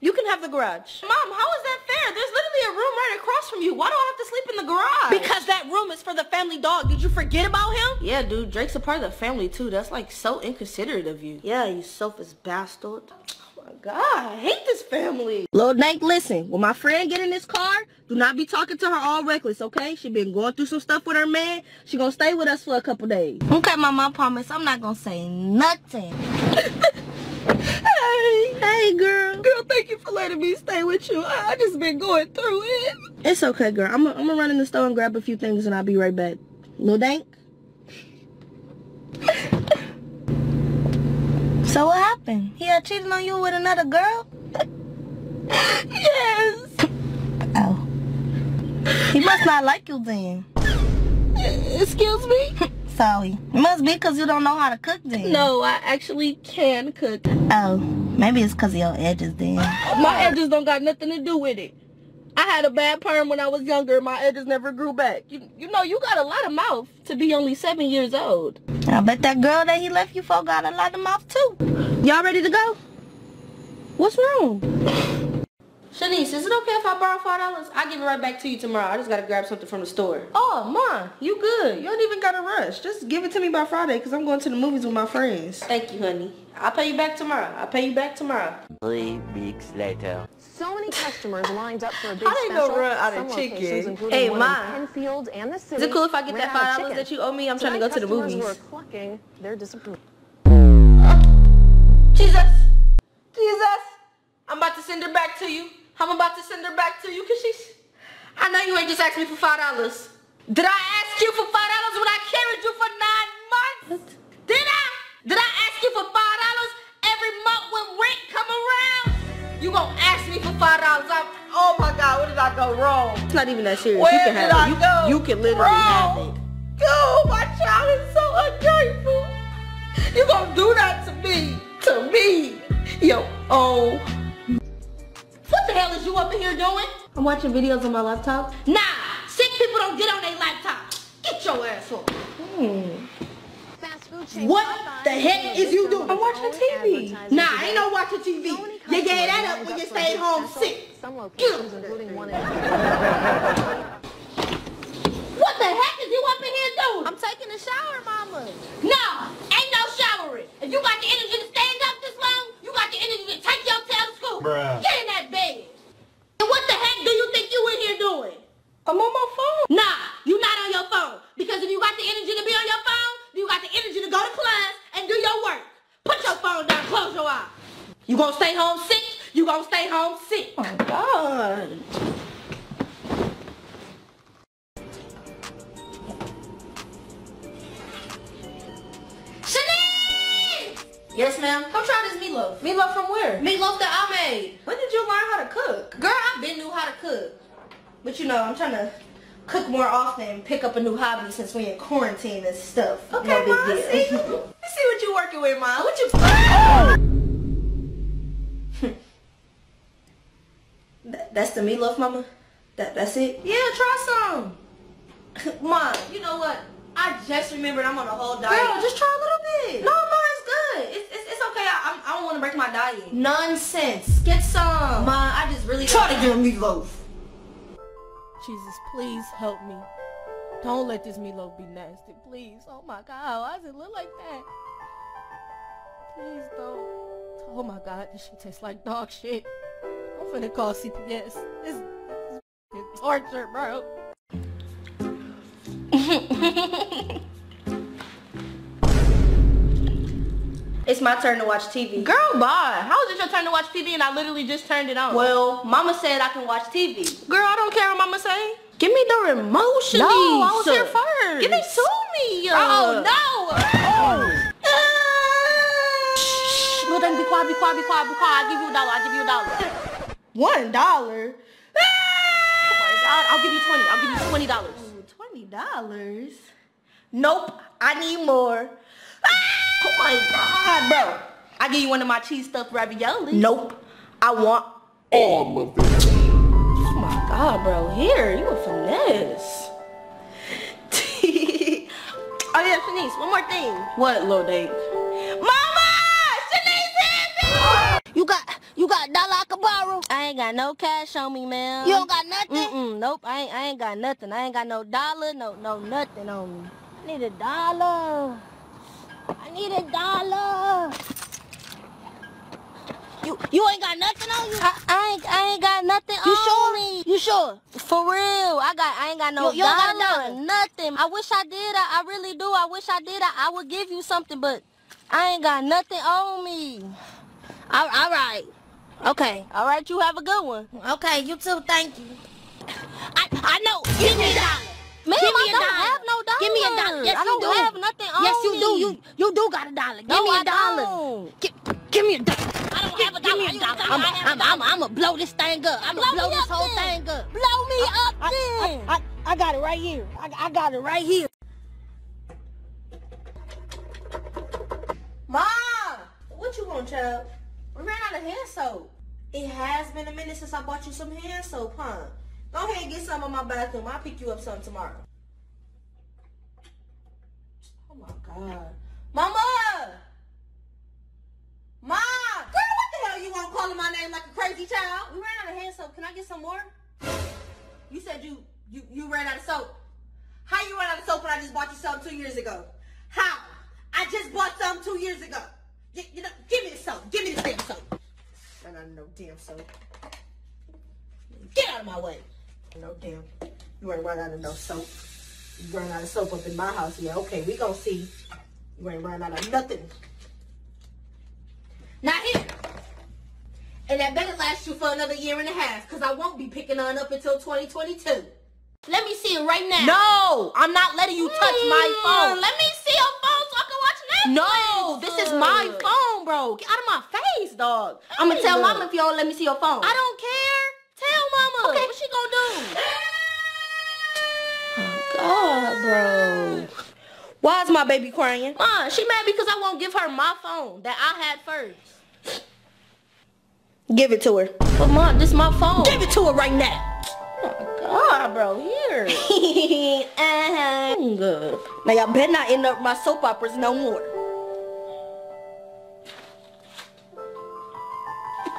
you can have the garage. Mom, how is that fair? There's literally a room right across from you. Why do I have to sleep in the garage? Because that room is for the family dog. Did you forget about him? Yeah, dude, Drake's a part of the family, too. That's, like, so inconsiderate of you. Yeah, you selfish bastard. Oh, my God, I hate this family. Lil Dank, listen, when my friend get in this car, do not be talking to her all reckless, okay? She been going through some stuff with her man. She gonna stay with us for a couple days. Okay, Mama, I promise I'm not gonna say nothing. Hey, hey, girl. Girl, thank you for letting me stay with you. I, I just been going through it. It's okay, girl. I'm gonna I'm run in the store and grab a few things, and I'll be right back. Lil Dank. So what happened? He had cheated on you with another girl? Yes. Oh. He must not like you then. Excuse me? Sorry. It must be because you don't know how to cook then. No, I actually can cook. Oh, maybe it's because of your edges then. My edges don't got nothing to do with it. I had a bad perm when I was younger. My edges never grew back. You, you know, you got a lot of mouth to be only seven years old. I bet that girl that he left you for got a lot of mouth too. Y'all ready to go? What's wrong? Shanice, is it okay if I borrow five dollars? I'll give it right back to you tomorrow. I just got to grab something from the store. Oh, Ma, you good. You don't even got to rush. Just give it to me by Friday because I'm going to the movies with my friends. Thank you, honey. I'll pay you back tomorrow. I'll pay you back tomorrow. Three weeks later. So many customers lined up for a big I special. I ain't gonna run out of chicken. Hey, Ma. And the city is it cool if I get that five dollars that you owe me? I'm trying to go to the movies. Were clucking their disappointment. Oh. Jesus. Jesus. I'm about to send her back to you. I'm about to send her back to you because she's... I know you ain't just asked me for five dollars. Did I ask you for five dollars when I carried you for nine months? What? Did I? Did I ask you for five dollars every month when rent come around? You gonna ask me for five dollars. I'm, oh my God, where did I go wrong? It's not even that serious. Where you can did have I it. Go you, you can literally wrong? Have it. Dude, my child is so ungrateful. You gonna do that to me. To me. Yo, oh. What the hell is you up in here doing? I'm watching videos on my laptop. Nah, sick people don't get on their laptop. Get your ass up. Hmm. What the heck is you doing? I'm watching T V. Nah, ain't no watching T V. You gave that up when you stayed home sick. Get up. What the heck is you up in here doing? I'm taking a shower, Mama. No, ain't no showering. If you got the energy to stand up this long, you got the energy to take your tail to school. Bruh. Get in that bed. And what the heck do you think you in here doing? I'm on my phone. Nah, you not on your phone. Because if you got the energy to be on your phone, you got the energy to go to class and do your work. Put your phone down, close your eyes. You gonna stay home sick? You gonna stay home sick. Oh my God. Shanice! Yes, ma'am? Come try this meatloaf. Meatloaf from where? Meatloaf that I made. When did you learn how to cook? Girl, I've been knew how to cook. But you know, I'm trying to cook more often, pick up a new hobby since we in quarantine and stuff. Okay, no big deal. See, let's see what you working with, Ma. What you? Oh! that, that's the meatloaf, Mama. That that's it. Yeah, try some. Ma, you know what? I just remembered I'm on a whole diet. Girl, just try a little bit. No, Ma, it's good. It's it's, it's okay. I I, I don't want to break my diet. Nonsense. Get some, Ma. I just really try to get a meatloaf. Jesus, please help me. Don't let this meatloaf be nasty, please. Oh my God, why does it look like that? Please don't. Oh my God, this shit tastes like dog shit. I'm finna call C P S. This is torture, bro. It's my turn to watch T V. Girl, bye. How is it your turn to watch T V and I literally just turned it on? Well, Mama said I can watch T V. Girl, I don't care what Mama say. Give me the remote, Shanice. No, I was here first. Give it to me. Oh, no. Oh. Uh, Shh. Well, then be quiet, be quiet, be quiet, be quiet. I'll give you a dollar. I'll give you a dollar. One dollar? Oh, my God. I'll give you twenty. I'll give you twenty dollars. Twenty dollars? Nope. I need more. Oh my God, bro. I give you one of my cheese stuffed raviolis. Nope. I want all of it. Oh my God, bro. Here, you a finesse. Oh yeah, Shanice, one more thing. What, Lil Dank? Mama! Shanice, you got you got a dollar I can borrow? I ain't got no cash on me, ma'am. You don't got nothing? Mm-mm, nope, I ain't, I ain't got nothing. I ain't got no dollar, no, no nothing on me. I need a dollar. I need a dollar. You you ain't got nothing on you. I, I ain't I ain't got nothing you on sure? me. You sure? For real, I got I ain't got no you, you dollar, got dollar. Nothing. I wish I did. I, I really do. I wish I did. I, I would give you something, but I ain't got nothing on me. All, all right. Okay. All right. You have a good one. Okay. You too. Thank you. I I know. Give me a dollar. Man, I don't have no dollar. Give me me a dollar. Yes, I don't you do. Have nothing on yes, you me. Do. You you do got a dollar. Give no, me a I dollar. Don't. Give, give me a dollar. I don't give, have a dollar. Give me a dollar. I'm, I'm, I'm, I'm, I'm gonna blow this thing up. I'm gonna blow, blow this whole then. Thing up. Blow me I, up I, then. I, I, I got it right here. I, I got it right here. Mom, what you want, child? We ran out of hand soap. It has been a minute since I bought you some hand soap, huh? Go ahead and get some in my bathroom. I'll pick you up some tomorrow. Oh my God. Mama! Ma! Girl, what the hell you want calling my name like a crazy child? We ran out of hand soap. Can I get some more? You said you, you, you ran out of soap. How you ran out of soap when I just bought you some two years ago? How? I just bought some two years ago. You, you know, give me the soap. Give me the damn soap. Ran out of no damn soap. Get out of my way. No damn, you ain't run out of no soap. You run out of soap up in my house. Yeah, okay, we gonna see. You ain't run out of nothing. Not here. And that better last you for another year and a half, because I won't be picking on up until twenty twenty-two. Let me see it right now. No, I'm not letting you touch mm, my phone. Let me see your phone so I can watch Netflix. No, this is my phone, bro. Get out of my face, dog. Hey, I'm gonna tell look. Mama if you don't let me see your phone. I don't care. Tell Mama. Okay. What she gonna do? Oh, God, bro. Why is my baby crying? Ma, she mad because I won't give her my phone that I had first. Give it to her. But, Ma, this is my phone. Give it to her right now. Oh, God, bro. Here. uh-huh. Good. Now, y'all better not end up my soap operas no more.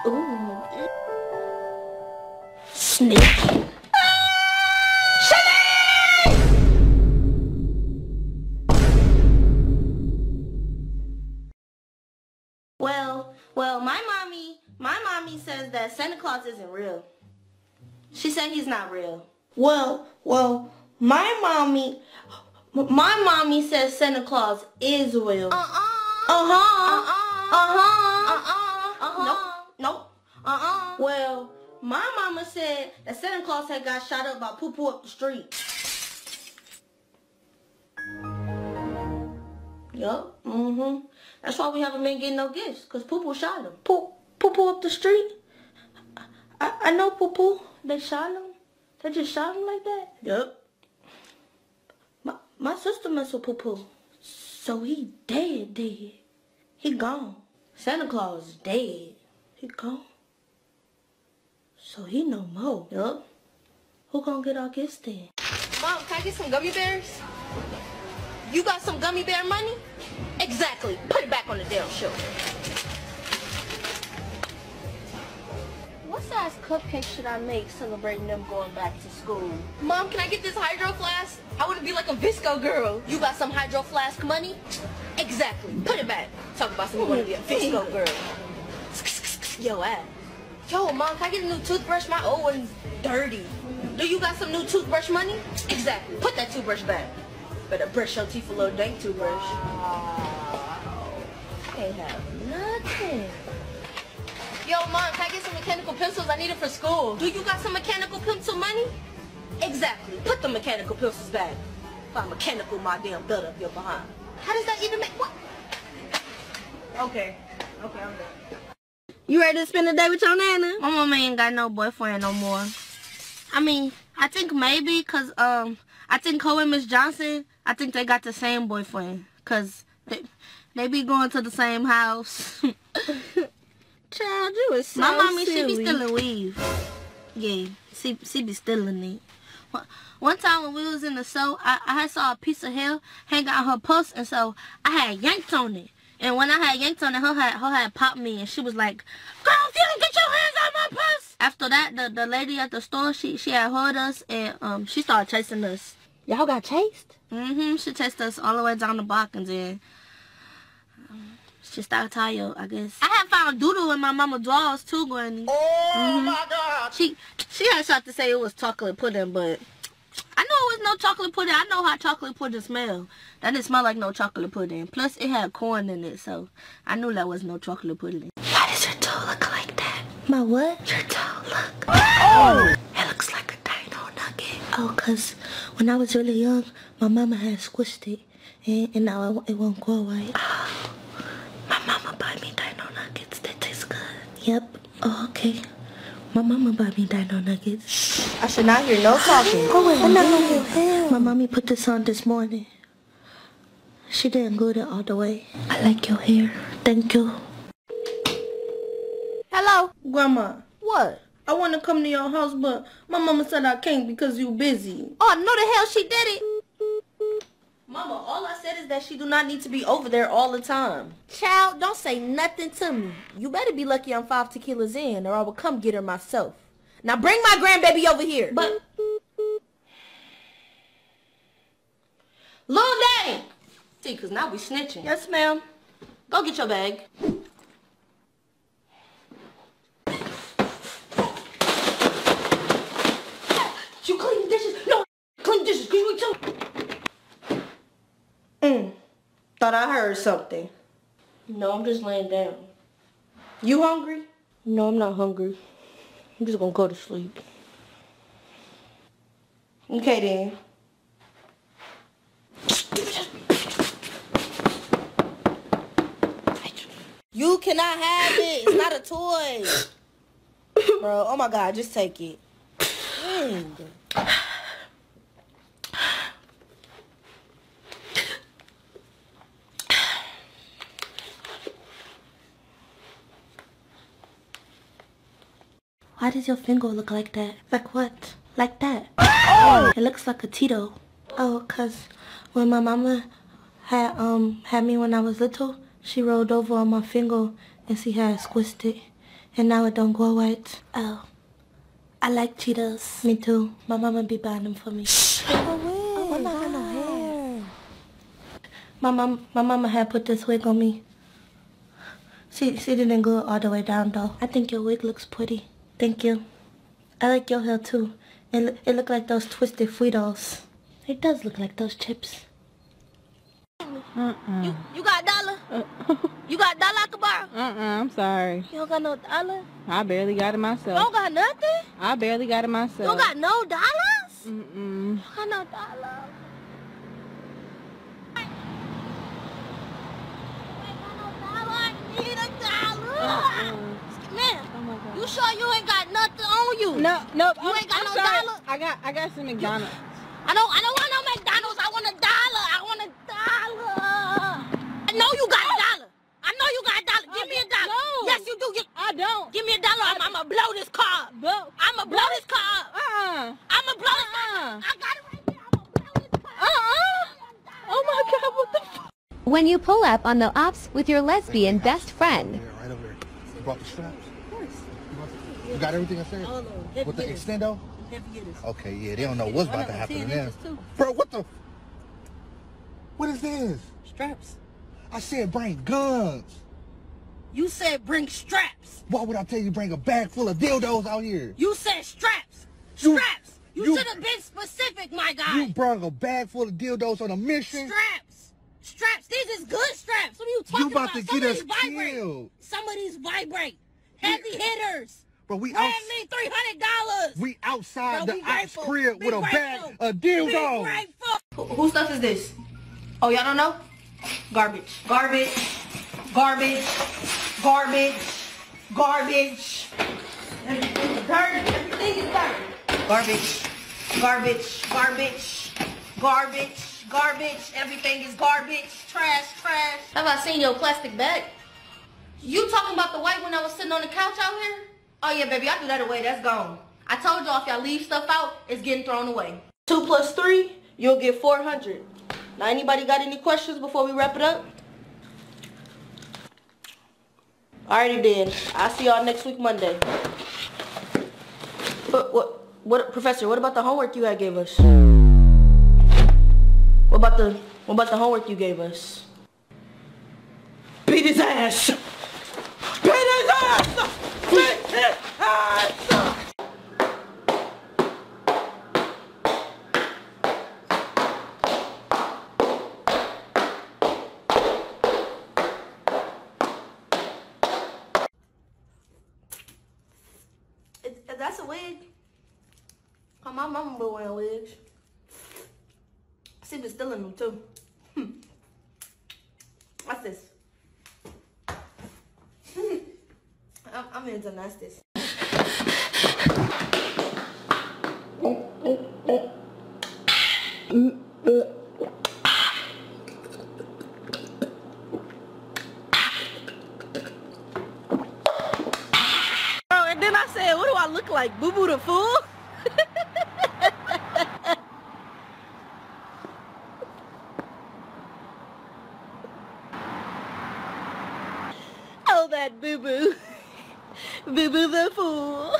Ooh. Sneak. Ah! Shanice! Well, well, my mommy, my mommy says that Santa Claus isn't real. She said he's not real. Well, well, my mommy, my mommy says Santa Claus is real. Uh-uh. Uh-huh. Uh-uh. Uh-huh. Uh-uh. Uh-huh. Nope. Nope. Uh-uh. Well, my mama said that Santa Claus had got shot up by Poo-Poo up the street. Yup, mm-hmm. That's why we haven't been getting no gifts, because Poo-Poo shot him. Poo-Poo up the street? I, I know Poo-Poo. They shot him. They just shot him like that? Yup. My, my sister messed with Poo-Poo. So he dead, dead. He gone. Santa Claus is dead. He gone. So he no more. Yup. Who gonna get our gifts then? Mom, can I get some gummy bears? You got some gummy bear money? Exactly. Put it back on the damn shelf. What size cupcake should I make celebrating them going back to school? Mom, can I get this hydro flask? I wanna be like a V S C O girl. You got some hydro flask money? Exactly. Put it back. Talk about someone wanna be a V S C O girl. Yo, ass. Yo, Mom, can I get a new toothbrush? My old one's dirty. Do you got some new toothbrush money? Exactly. Put that toothbrush back. Better brush your teeth with a little dank toothbrush. Wow. I ain't have nothing. Yo, Mom, can I get some mechanical pencils? I need it for school. Do you got some mechanical pencil money? Exactly. Put the mechanical pencils back. If I'm mechanical, my damn butt up your behind. How does that even make... What? Okay. Okay, I'm done. You ready to spend the day with your nana? My mama ain't got no boyfriend no more. I mean, I think maybe because, um, I think Cole and Miz Johnson, I think they got the same boyfriend. Because they, they be going to the same house. Child, you is so my mommy, silly. She be stealing weave. Yeah, she, she be stealing it. One time when we was in the store, I, I saw a piece of hair hang out her purse, and so I had yanked on it. And when I had yanked on it, her had, her had popped me, and she was like, "Girl, if you don't get your hands on my purse!" After that, the, the lady at the store, she, she had heard us, and um, she started chasing us. Y'all got chased? Mm-hmm. She chased us all the way down the block, and then um, she started tired, I guess. I had found doodle in my mama's drawers, too, Granny. Oh, mm-hmm. My God! She, she had tried to say it was chocolate pudding, but I know it was no chocolate pudding. I know how chocolate pudding smell. That didn't smell like no chocolate pudding. Plus, it had corn in it, so I knew that was no chocolate pudding. Why does your toe look like that? My what? Your toe look. Oh! It looks like a dino nugget. out, because when I was really young, my mama had squished it, and, and now it won't grow right. Oh, my mama bought me dino nuggets that taste good. Yep. Oh, okay. My mama bought me dino nuggets. I should not hear no talking. Oh, I'm not gonna hear. My mommy put this on this morning. She didn't glue it all the way. I like your hair. Thank you. Hello? Grandma. What? I want to come to your house, but my mama said I can't because you busy. Oh, no the hell she did it. Mama, all I said is that she do not need to be over there all the time. Child, don't say nothing to me. You better be lucky I'm five tequilas in, or I will come get her myself. Now bring my grandbaby over here. But... Lil Dank! See, because now we snitching. Yes, ma'am. Go get your bag. You clean the dishes. No, clean the dishes. Clean too. Mm. Thought I heard something. No, I'm just laying down. You hungry? No, I'm not hungry. I'm just gonna go to sleep. Okay then. You cannot have it. It's not a toy. Bro, oh my God, just take it. Why does your finger look like that? Like what? Like that? Oh! It looks like a Tito. Oh, cause when my mama had um had me when I was little, she rolled over on my finger and she had squished it, and now it don't grow right. Oh. I like Cheetos. Me too. My mama be buying them for me. Oh, oh, I'm not gonna hair. My mom, my mama had put this wig on me. She, she didn't go all the way down though. I think your wig looks pretty. Thank you. I like your hair too. It, it look like those twisted Fritos. It does look like those chips. Mm-mm. You, you got a dollar? Uh-uh. You got a dollar I could borrow? Uh-uh, I'm sorry. You don't got no dollar? I barely got it myself. You don't got nothing? I barely got it myself. You don't got no dollars? Mm-mm. You got no dollar? You ain't got no dollar? I need a dollar! Uh-uh. Man, oh you sure you ain't got nothing on you? No, no. You I'm, ain't got I'm no sorry. dollar? I got, I got some McDonald's. I don't, I don't want no McDonald's. I want a dollar. I want a dollar. I know you got a dollar. I know you got a dollar. Give I me a dollar. Know. Yes, you do. You, I don't. Give me a dollar. I'm, I'm gonna blow this car. Blow. I'm gonna blow, blow this car. Uh-uh. I'm gonna blow this car. Uh-uh. I got it right there. I'm gonna blow this car. Uh-uh. Oh my God, what the fuck? When you pull up on the ops with your lesbian best friend. Yeah, right over here. You brought the straps? Of course. You, brought the, you got everything I said? All of them. With the extendo? Okay, yeah, they don't know what's about to happen to them. Bro, what the? What is this? Straps. I said bring guns. You said bring straps. Why would I tell you bring a bag full of dildos out here? You said straps. Straps. You, you should have been specific, my guy. You brought a bag full of dildos on a mission. Straps. Straps. These is good straps. What are you talking about? You about to get us killed. Some of these vibrate. Heavy hitters. But we outside. Me three hundred dollars. We outside the ops crib with a bag of dildos. Whose stuff is this? Oh, y'all don't know? Garbage. Garbage. Garbage. Garbage. Garbage. Everything is dirty. Everything is dirty. Garbage. Garbage. Garbage. Garbage. Garbage. Everything is garbage. Trash. Trash. Have I seen your plastic bag? You talking about the white one I was sitting on the couch out here? Oh yeah, baby, I threw that away. That's gone. I told y'all if y'all leave stuff out, it's getting thrown away. Two plus three, you'll get four hundred. Now, anybody got any questions before we wrap it up? Alrighty then. I'll see y'all next week, Monday. But what, what, Professor? What about the homework you had gave us? What about the, what about the homework you gave us? Beat his ass. Beat his ass. That's a wig. How my mama been wearing wigs. She been stealing them too. Hmm. What's this? I'm, I'm into nasties. Like Boo-Boo the fool? Oh, that Boo-Boo. Boo-Boo the fool.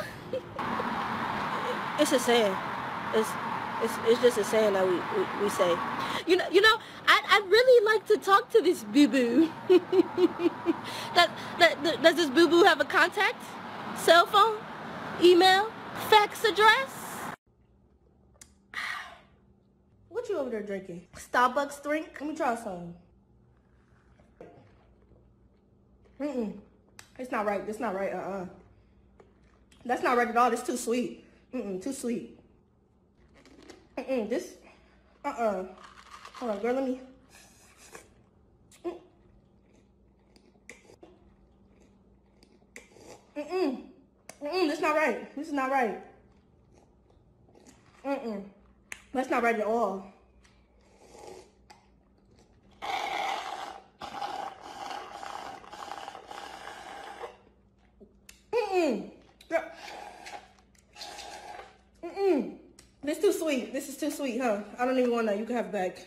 It's a saying. It's, it's, it's just a saying that we, we, we say. You know, you know, I, I'd really like to talk to this Boo-Boo. that, that, does this Boo-Boo have a contact? Cell phone? Email, fax address. What you over there drinking? Starbucks drink? Let me try some. Mm-mm. It's not right. It's not right. Uh-uh. That's not right at all. It's too sweet. Mm-mm. Too sweet. Mm-mm. This. Uh-uh. Hold on, girl. Let me. Mm-mm. Mm-mm, that's not right. This is not right. Mm-mm. That's not right at all. Mm-mm. Mm-mm. This is too sweet. This is too sweet, huh? I don't even want that. You can have it back.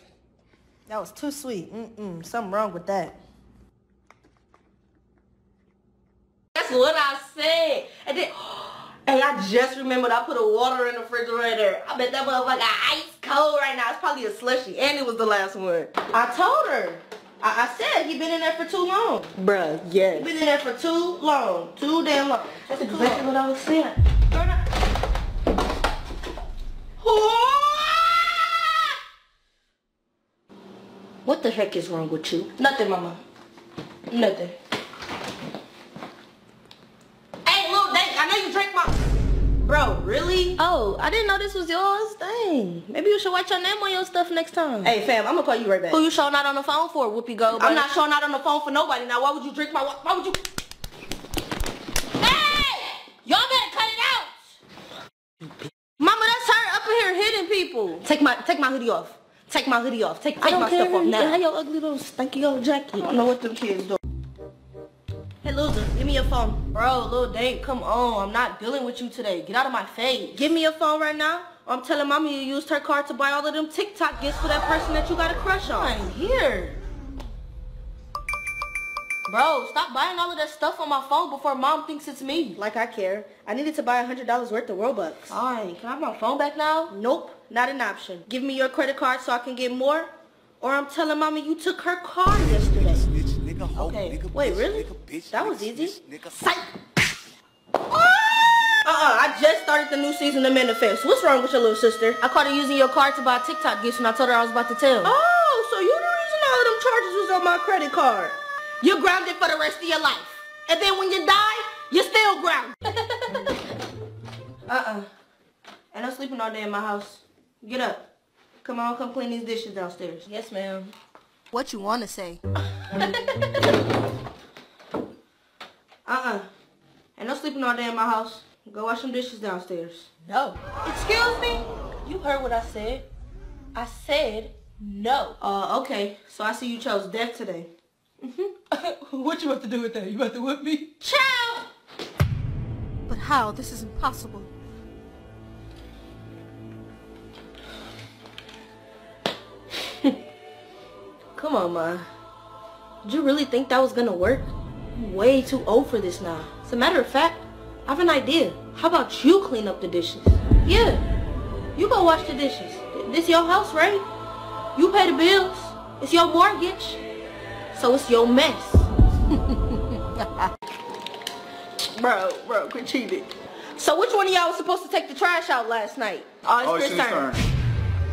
That was too sweet. Mm-mm. Something wrong with that. That's what I said. And then, and I just remembered I put a water in the refrigerator. I bet that motherfucker ice cold right now. It's probably a slushy. And it was the last one. I told her. I, I said he been in there for too long. Bruh, yes. He been in there for too long. Too damn long. That's exactly what I was saying. Turn up. What the heck is wrong with you? Nothing, mama. Nothing. Bro, really? Oh, I didn't know this was yours. Dang. Maybe you should write your name on your stuff next time. Hey, fam, I'm gonna call you right back. Who you showing out on the phone for, Whoopi Goldberg? I'm not showing out on the phone for nobody. Now, why would you drink my water? Why would you? Hey! Y'all better cut it out! Mama, that's her up in here hitting people. Take my take my hoodie off. Take my hoodie off. Take, take I don't my care. stuff off now. How your ugly little stinky old jacket? I don't know what them kids do. Hey, loser, give me your phone. Bro, Lil Dank, come on. I'm not dealing with you today. Get out of my face. Give me your phone right now. I'm telling mommy you used her card to buy all of them TikTok gifts for that person that you got a crush on. I'm here. Bro, stop buying all of that stuff on my phone before mom thinks it's me. Like I care. I needed to buy one hundred dollars worth of Robux. All right, can I have my phone back now? Nope, not an option. Give me your credit card so I can get more, or I'm telling mommy you took her card yesterday. Okay, wait, really? That was easy. Psych! Uh-uh, I just started the new season of Manifest. What's wrong with your little sister? I caught her using your card to buy TikTok gifts and I told her I was about to tell. Oh, so you're the reason all of them charges was on my credit card. You're grounded for the rest of your life. And then when you die, you're still grounded. Uh-uh. And I'm sleeping all day in my house. Get up. Come on, come clean these dishes downstairs. Yes, ma'am. What you want to say? Uh-uh. Ain't no sleeping all day in my house. Go wash some dishes downstairs. No. Excuse me? You heard what I said. I said no. Uh, okay. So I see you chose death today. Mm-hmm. What you about to do with that? You about to whip me? Ciao! But how? This is impossible. Come on, Ma. Did you really think that was gonna work? I'm way too old for this now. As a matter of fact, I have an idea. How about you clean up the dishes? Yeah, you go wash the dishes. This your house, right? You pay the bills. It's your mortgage. So it's your mess. Bro, bro, quit cheating. So which one of y'all was supposed to take the trash out last night? Oh, it's Chris' turn.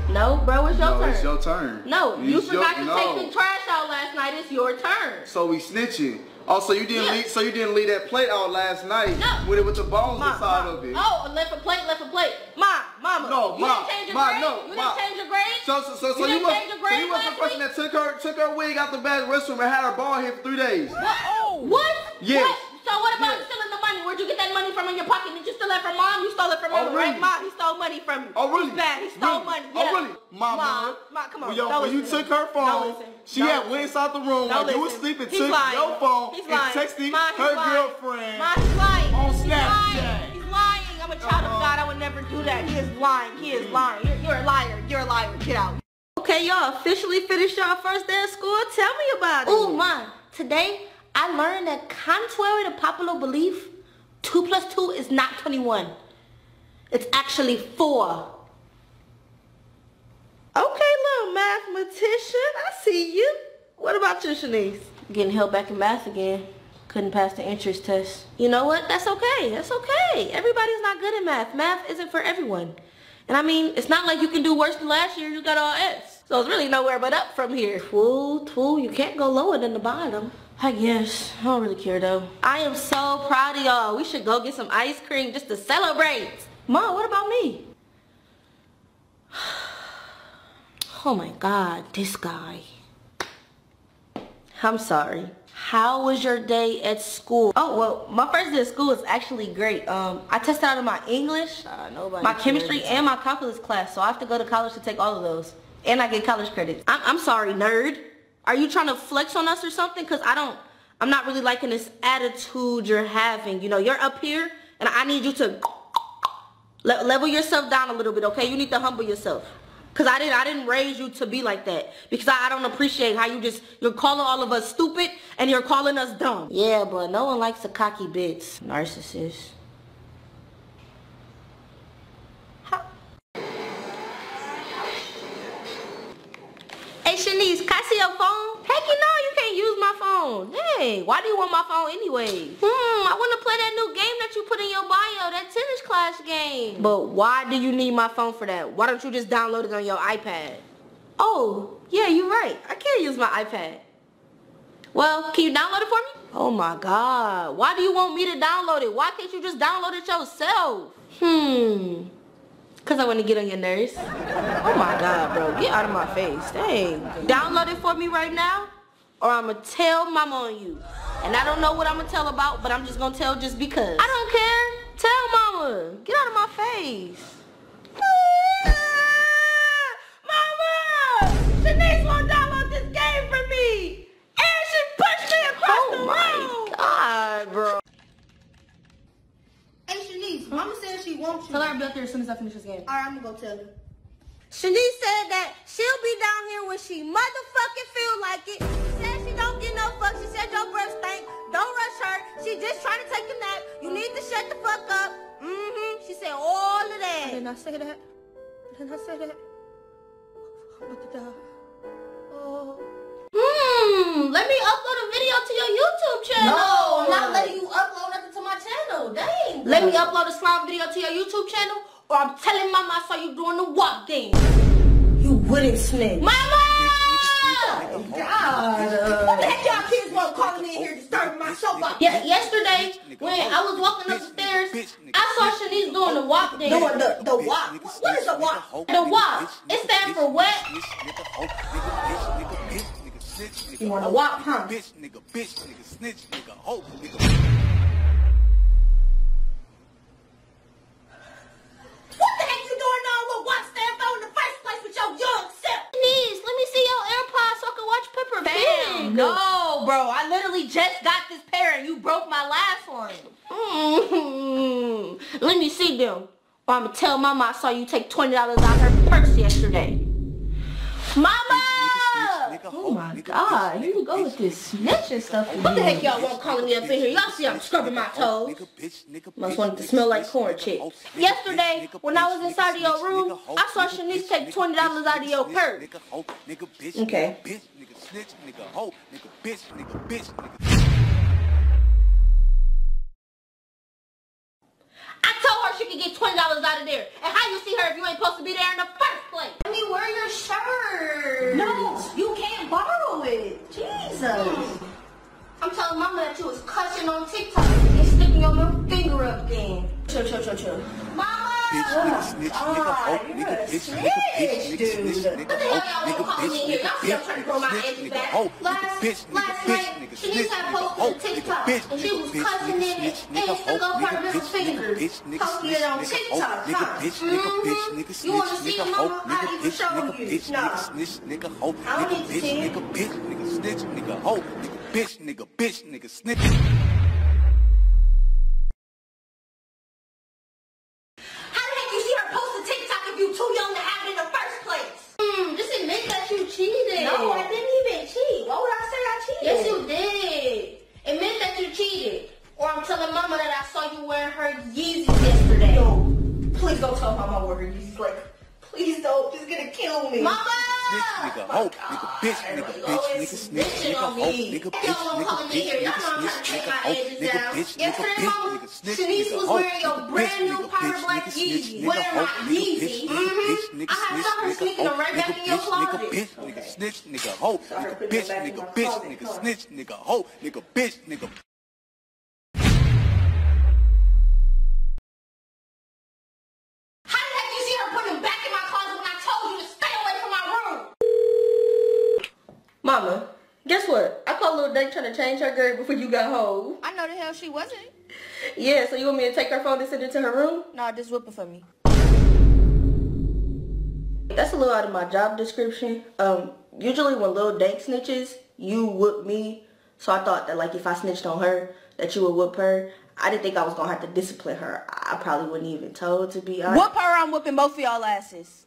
No, bro, it's your no, turn. it's your turn. No, it's you forgot your, to no. take the trash out last night. It's your turn. So we snitching. Oh, so you didn't yeah. leave, so you didn't leave that plate out last night no. with it with the bones Mom, inside Mom. of it. Oh, left a plate, left a plate. Mom, mama. No, you Mom, didn't change your Mom, grade. No, you Mom. didn't change your grade. So, so, so, so you, you was, so you was the person week? that took her, took her wig out the back restroom and had her ball here for three days. What? Oh. What? Yes. What? So what about yes. stealing the money? Where'd you get that money from in your pocket? Did you steal it from Mom? You stole it from oh, her, really? right? Mom, he stole money from you. Oh, really? He's bad. He stole really? money. Yeah. Oh, really? Mom, Mom, Mom, come on. Yo, when you took her phone, she don't had went inside the room while you were sleeping, took lying. your phone he's and texting Mom, her lying. girlfriend Mom, he's lying. on Snapchat. He's lying. He's lying. I'm a child uh -huh. of God. I would never do that. He is lying. He is lying. You're, you're a liar. You're a liar. Get out. Okay, y'all officially finished y'all first day of school. Tell me about it. Ooh, Mom, today I learned that contrary to popular belief, two plus two is not twenty-one. It's actually four. Okay, little mathematician, I see you. What about you, Shanice? Getting held back in math again. Couldn't pass the entrance test. You know what? That's okay. That's okay. Everybody's not good in math. Math isn't for everyone. And I mean, it's not like you can do worse than last year. You got all S. So it's really nowhere but up from here. Twoo, twoo. You can't go lower than the bottom. I guess. I don't really care, though. I am so proud of y'all. We should go get some ice cream just to celebrate. Mom, what about me? Oh my God, this guy. I'm sorry. How was your day at school? Oh, well, my first day at school was actually great. Um, I tested out of my English, uh, nobody my chemistry, and my calculus class, so I have to go to college to take all of those. And I get college credits. I'm, I'm sorry, nerd. Are you trying to flex on us or something? Because I don't, I'm not really liking this attitude you're having. You know, you're up here, and I need you to level yourself down a little bit, okay? You need to humble yourself. Cause I didn't, I didn't raise you to be like that. Because I, I don't appreciate how you just, you're calling all of us stupid and you're calling us dumb. Yeah, but no one likes a cocky bitch. Narcissist. Ha. Hey Shanice, can I see your phone? Heck you know you can't use my phone. Hey, why do you want my phone anyway? Hmm, I wanna play that new game that you put in your bio, that tennis class game. But why do you need my phone for that? Why don't you just download it on your iPad? Oh, yeah, you're right. I can't use my iPad. Well, can you download it for me? Oh my God, why do you want me to download it? Why can't you just download it yourself? Hmm. Cause I want to get on your nerves. Oh my God, bro, get out of my face, dang. Download it for me right now, or I'ma tell mama on you. And I don't know what I'ma tell about, but I'm just gonna tell just because. I don't care, tell mama, get out of my face. Mama, Shanice won't download this game for me. And she pushed me across oh the room. Oh my God, bro. Hey Shanice, mama said she wants you. Tell her I'll be up there as soon as I finish this game. All right, I'm gonna go tell her. Shanice said that she'll be down here when she motherfucking feel like it. She said she don't get no fuck. She said your breath stink. Don't rush her. She just trying to take a nap. You need to shut the fuck up. Mm-hmm. She said all of that. I did not say that. I did not say that. Oh. Hmm. Let me upload a video to your YouTube channel. No, I'm not letting you upload nothing to my channel. Dang. Let me upload a slime video to your YouTube channel. Or I'm telling mama I saw you doing the walk thing. You wouldn't snitch. Mama! Oh my God. What the heck y'all kids want calling in here disturbing my soapbox? Yeah, yesterday, when I was walking up the stairs, I saw Shanice doing the walk thing. Doing the, the walk? What is the walk? The walk. It stands for what? You want to walk, huh? Bitch, nigga, bitch, nigga, snitch, nigga, hope, nigga. No, bro, I literally just got this pair and you broke my last one. Mm-hmm. Let me see them. Or I'ma tell mama I saw you take twenty dollars out of her purse yesterday. Mama! Oh my God, here we go with this snitching stuff. What the heck y'all want calling me up in here? Y'all see I'm scrubbing my toes. Must want it to smell like corn chips. Yesterday, when I was inside of your room, I saw Shanice take twenty dollars out of your purse. Okay. I told her she could get twenty dollars out of there. And how you see her if you ain't supposed to be there in the first place? Let me wear your shirt. No, you can't borrow it. Jesus. I'm telling mama that you again. Chill, chill, chill, chill. Mama! Bitch, nigga, oh, snitch, nigga, oh, snitch, nigga, bitch, nigga, bitch, snitch, nigga, nigga, bitch, nigga, bitch, nigga, oh, nigga, bitch, nigga, bitch, nigga, snitch, nigga, oh, nigga, bitch, nigga, bitch, nigga, oh, nigga, bitch, nigga, bitch, nigga, snitch, nigga, oh, nigga, bitch, nigga, bitch, nigga, snitch, nigga, oh, nigga, bitch, nigga, bitch, nigga, snitch, nigga, oh, nigga, bitch, nigga, bitch, nigga, snitch, nigga, oh, nigga, bitch, nigga, bitch, nigga, snitch. Nigga, bitch, nigga, bitch, nigga, snitch, nigga, oh, nigga, bitch, nigga, bitch, nigga, snitch, nigga, oh, nigga, bitch, nigga, bitch, nigga, snitch, nigga, oh, nigga, bitch, nigga, bitch, nigga, snitch, nigga, oh, nigga, bitch, nigga, bitch, nigga, snitch, nigga, oh, nigga, bitch, nigga, bitch, nigga, snitch, nigga, oh, nigga, bitch, nigga. They trying to change her grade before you got home. I know the hell she wasn't. Yeah, so you want me to take her phone and send it to her room? No, just whip it for me. That's a little out of my job description. Um, usually when Lil Dank snitches, you whoop me. So I thought that like if I snitched on her, that you would whoop her. I didn't think I was gonna have to discipline her. I probably wouldn't even told to be honest. Whoop her, I'm whooping both of y'all asses.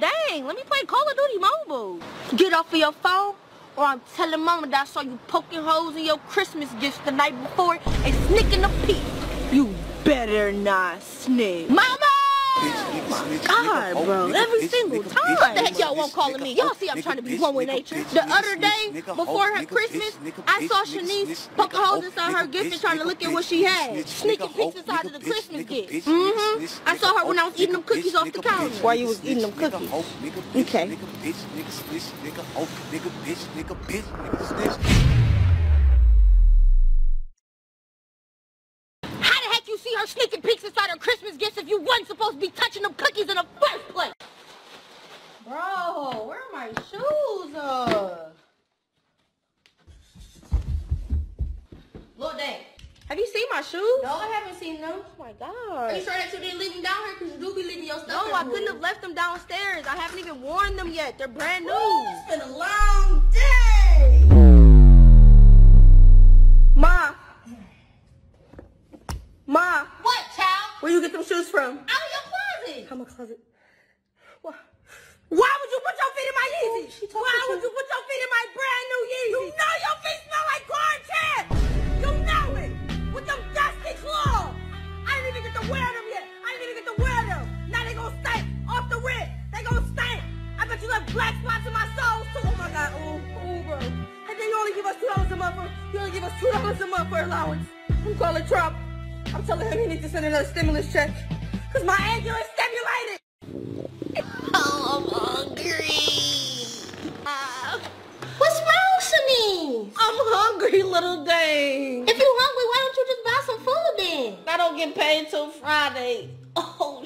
Dang, let me play Call of Duty Mobile. Get off of your phone or I'm telling mama that I saw you poking holes in your Christmas gifts the night before and sneaking a peek. You better not sneak. Mama! Oh my God, bro, every single time. What the heck y'all won't call me? Y'all see I'm trying to be one with nature. The other day, before her Christmas, I saw Shanice poke holes inside her gift and trying to look at what she had. Sneaking peeks inside of the Christmas gift. Mm-hmm. I saw her when I was eating them cookies off the counter. While you was eating them cookies. Okay. How the heck you see her sneaking peeks inside her Christmas gifts if you wasn't supposed to be touching them cookies in the first place? Bro, where are my shoes? Uh... Lil Dank, have you seen my shoes? No, I haven't seen them. Oh my God. Are you sure that you didn't leave them down here? Because you do be leaving your stuff. No, I couldn't have left them downstairs. I haven't even worn them yet. They're brand new. Ooh, it's been a long day. Ma. Ma. What, child? Where you get them shoes from? Out of your closet. Out of my closet. Why? Why would you put your feet in my Yeezy? Oh, Why would you. you put your feet in my brand new Yeezy? You know your feet smell like corn chips. You know it. With them dusty claws. I didn't even get to wear them yet. I didn't even get to wear them. Now they gonna stink off the rip. They gonna stink. I bet you left black spots in my soles too. Oh my God. Ooh, ooh, bro. And then you only give us two dollars a month for. You only give us two dollars a month for allowance. I'm calling Trump. I'm telling him he needs to send another stimulus check. Cause my ankle is stimulated. Oh, I'm hungry. Uh, what's wrong, Shanice? I'm hungry, Lil Dank. If you're hungry, why don't you just buy some food then? I don't get paid till Friday. Oh,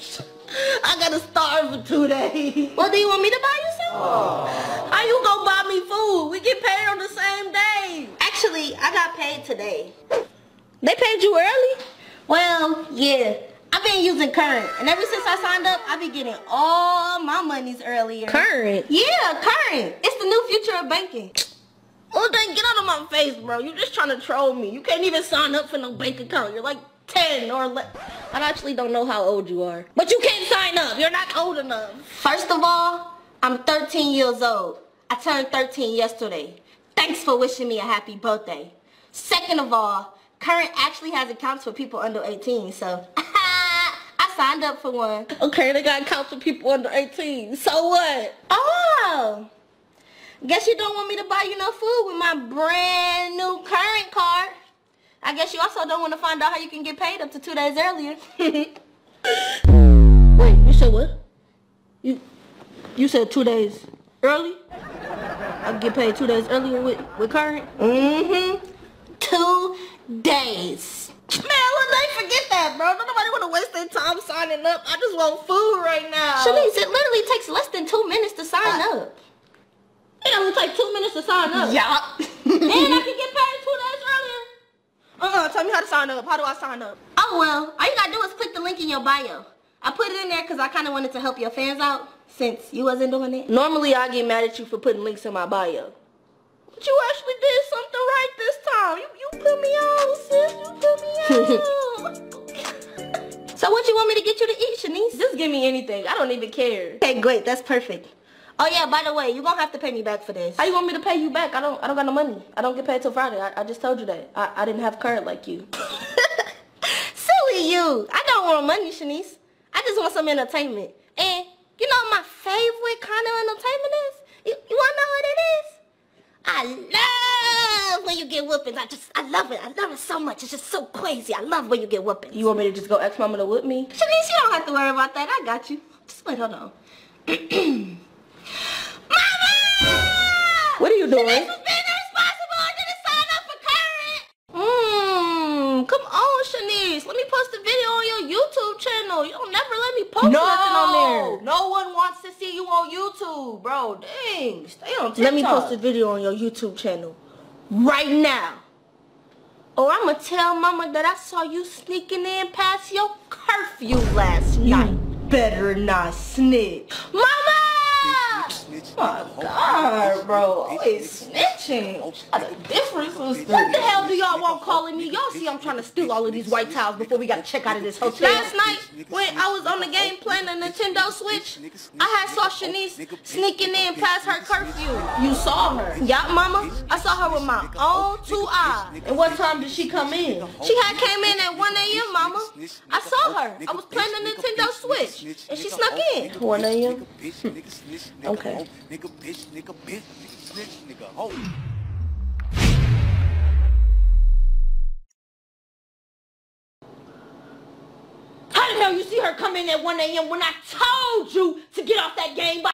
I gotta starve for two days. Well, do you want me to buy you some? Aww. How you gonna buy me food? We get paid on the same day. Actually, I got paid today. They paid you early? Well, yeah. I've been using Current, and ever since I signed up, I've been getting all my monies earlier. Current? Yeah, Current. It's the new future of banking. Oh, dang, get out of my face, bro. You're just trying to troll me. You can't even sign up for no bank account. You're like ten or less. I actually don't know how old you are. But you can't sign up. You're not old enough. First of all, I'm thirteen years old. I turned thirteen yesterday. Thanks for wishing me a happy birthday. Second of all, Current actually has accounts for people under eighteen, so I signed up for one. Okay, they got council people under eighteen. So what? Oh. Guess you don't want me to buy you no food with my brand new Current card. I guess you also don't want to find out how you can get paid up to two days earlier. Wait, you said what? You you said two days early? I can get paid two days earlier with, with Current? Mm-hmm. Two days. Man, when they forget that, bro. Nobody want to waste their time signing up. I just want food right now. Shanice, it literally takes less than two minutes to sign uh, up. It only takes two minutes to sign up. Yup. And I can get paid two days earlier. Uh-uh, tell me how to sign up. How do I sign up? Oh, well, all you gotta do is click the link in your bio. I put it in there because I kind of wanted to help your fans out since you wasn't doing it. Normally, I get mad at you for putting links in my bio. But you actually did something right this time. You, you put me on, sis. You put me on. So what you want me to get you to eat, Shanice? Just give me anything. I don't even care. Okay, great. That's perfect. Oh, yeah, by the way, you're going to have to pay me back for this. How you want me to pay you back? I don't I don't got no money. I don't get paid till Friday. I, I just told you that. I, I didn't have Current like you. Silly you. I don't want money, Shanice. I just want some entertainment. And you know what my favorite kind of entertainment is? You, you want to know what it is? I love when you get whoopings. I just, I love it. I love it so much. It's just so crazy. I love when you get whoopings. You want me to just go ask mama to whoop me? Shanice, you don't have to worry about that. I got you. Just wait, hold on. What are you doing? Shanice was being irresponsible. I didn't sign up for Current. Mmm, come on, Shanice. Let me post a video on your YouTube channel. You don't never let me post no, nothing on there. No one wants to see you on YouTube, bro. Dang, stay on TikTok. Let me post a video on your YouTube channel right now. Or I'ma tell mama that I saw you sneaking in past your curfew last you night. Better not snitch. Mama! Oh my God, bro, always snitching. What the difference is? What the hell do y'all want calling me? Y'all see I'm trying to steal all of these white towels before we gotta check out of this hotel. Last night, when I was on the game playing the Nintendo Switch, I had saw Shanice sneaking in past her curfew. You saw her? Yup, mama. I saw her with my own two eyes. And what time did she come in? She had came in at one A M, mama. I saw her. I was playing the Nintendo Switch, and she snuck in. one A M? Hmm. Okay. Nigga, bitch, nigga, bitch, nigga, snitch, nigga, ho. How the hell you see her come in at one A M when I told you to get off that game by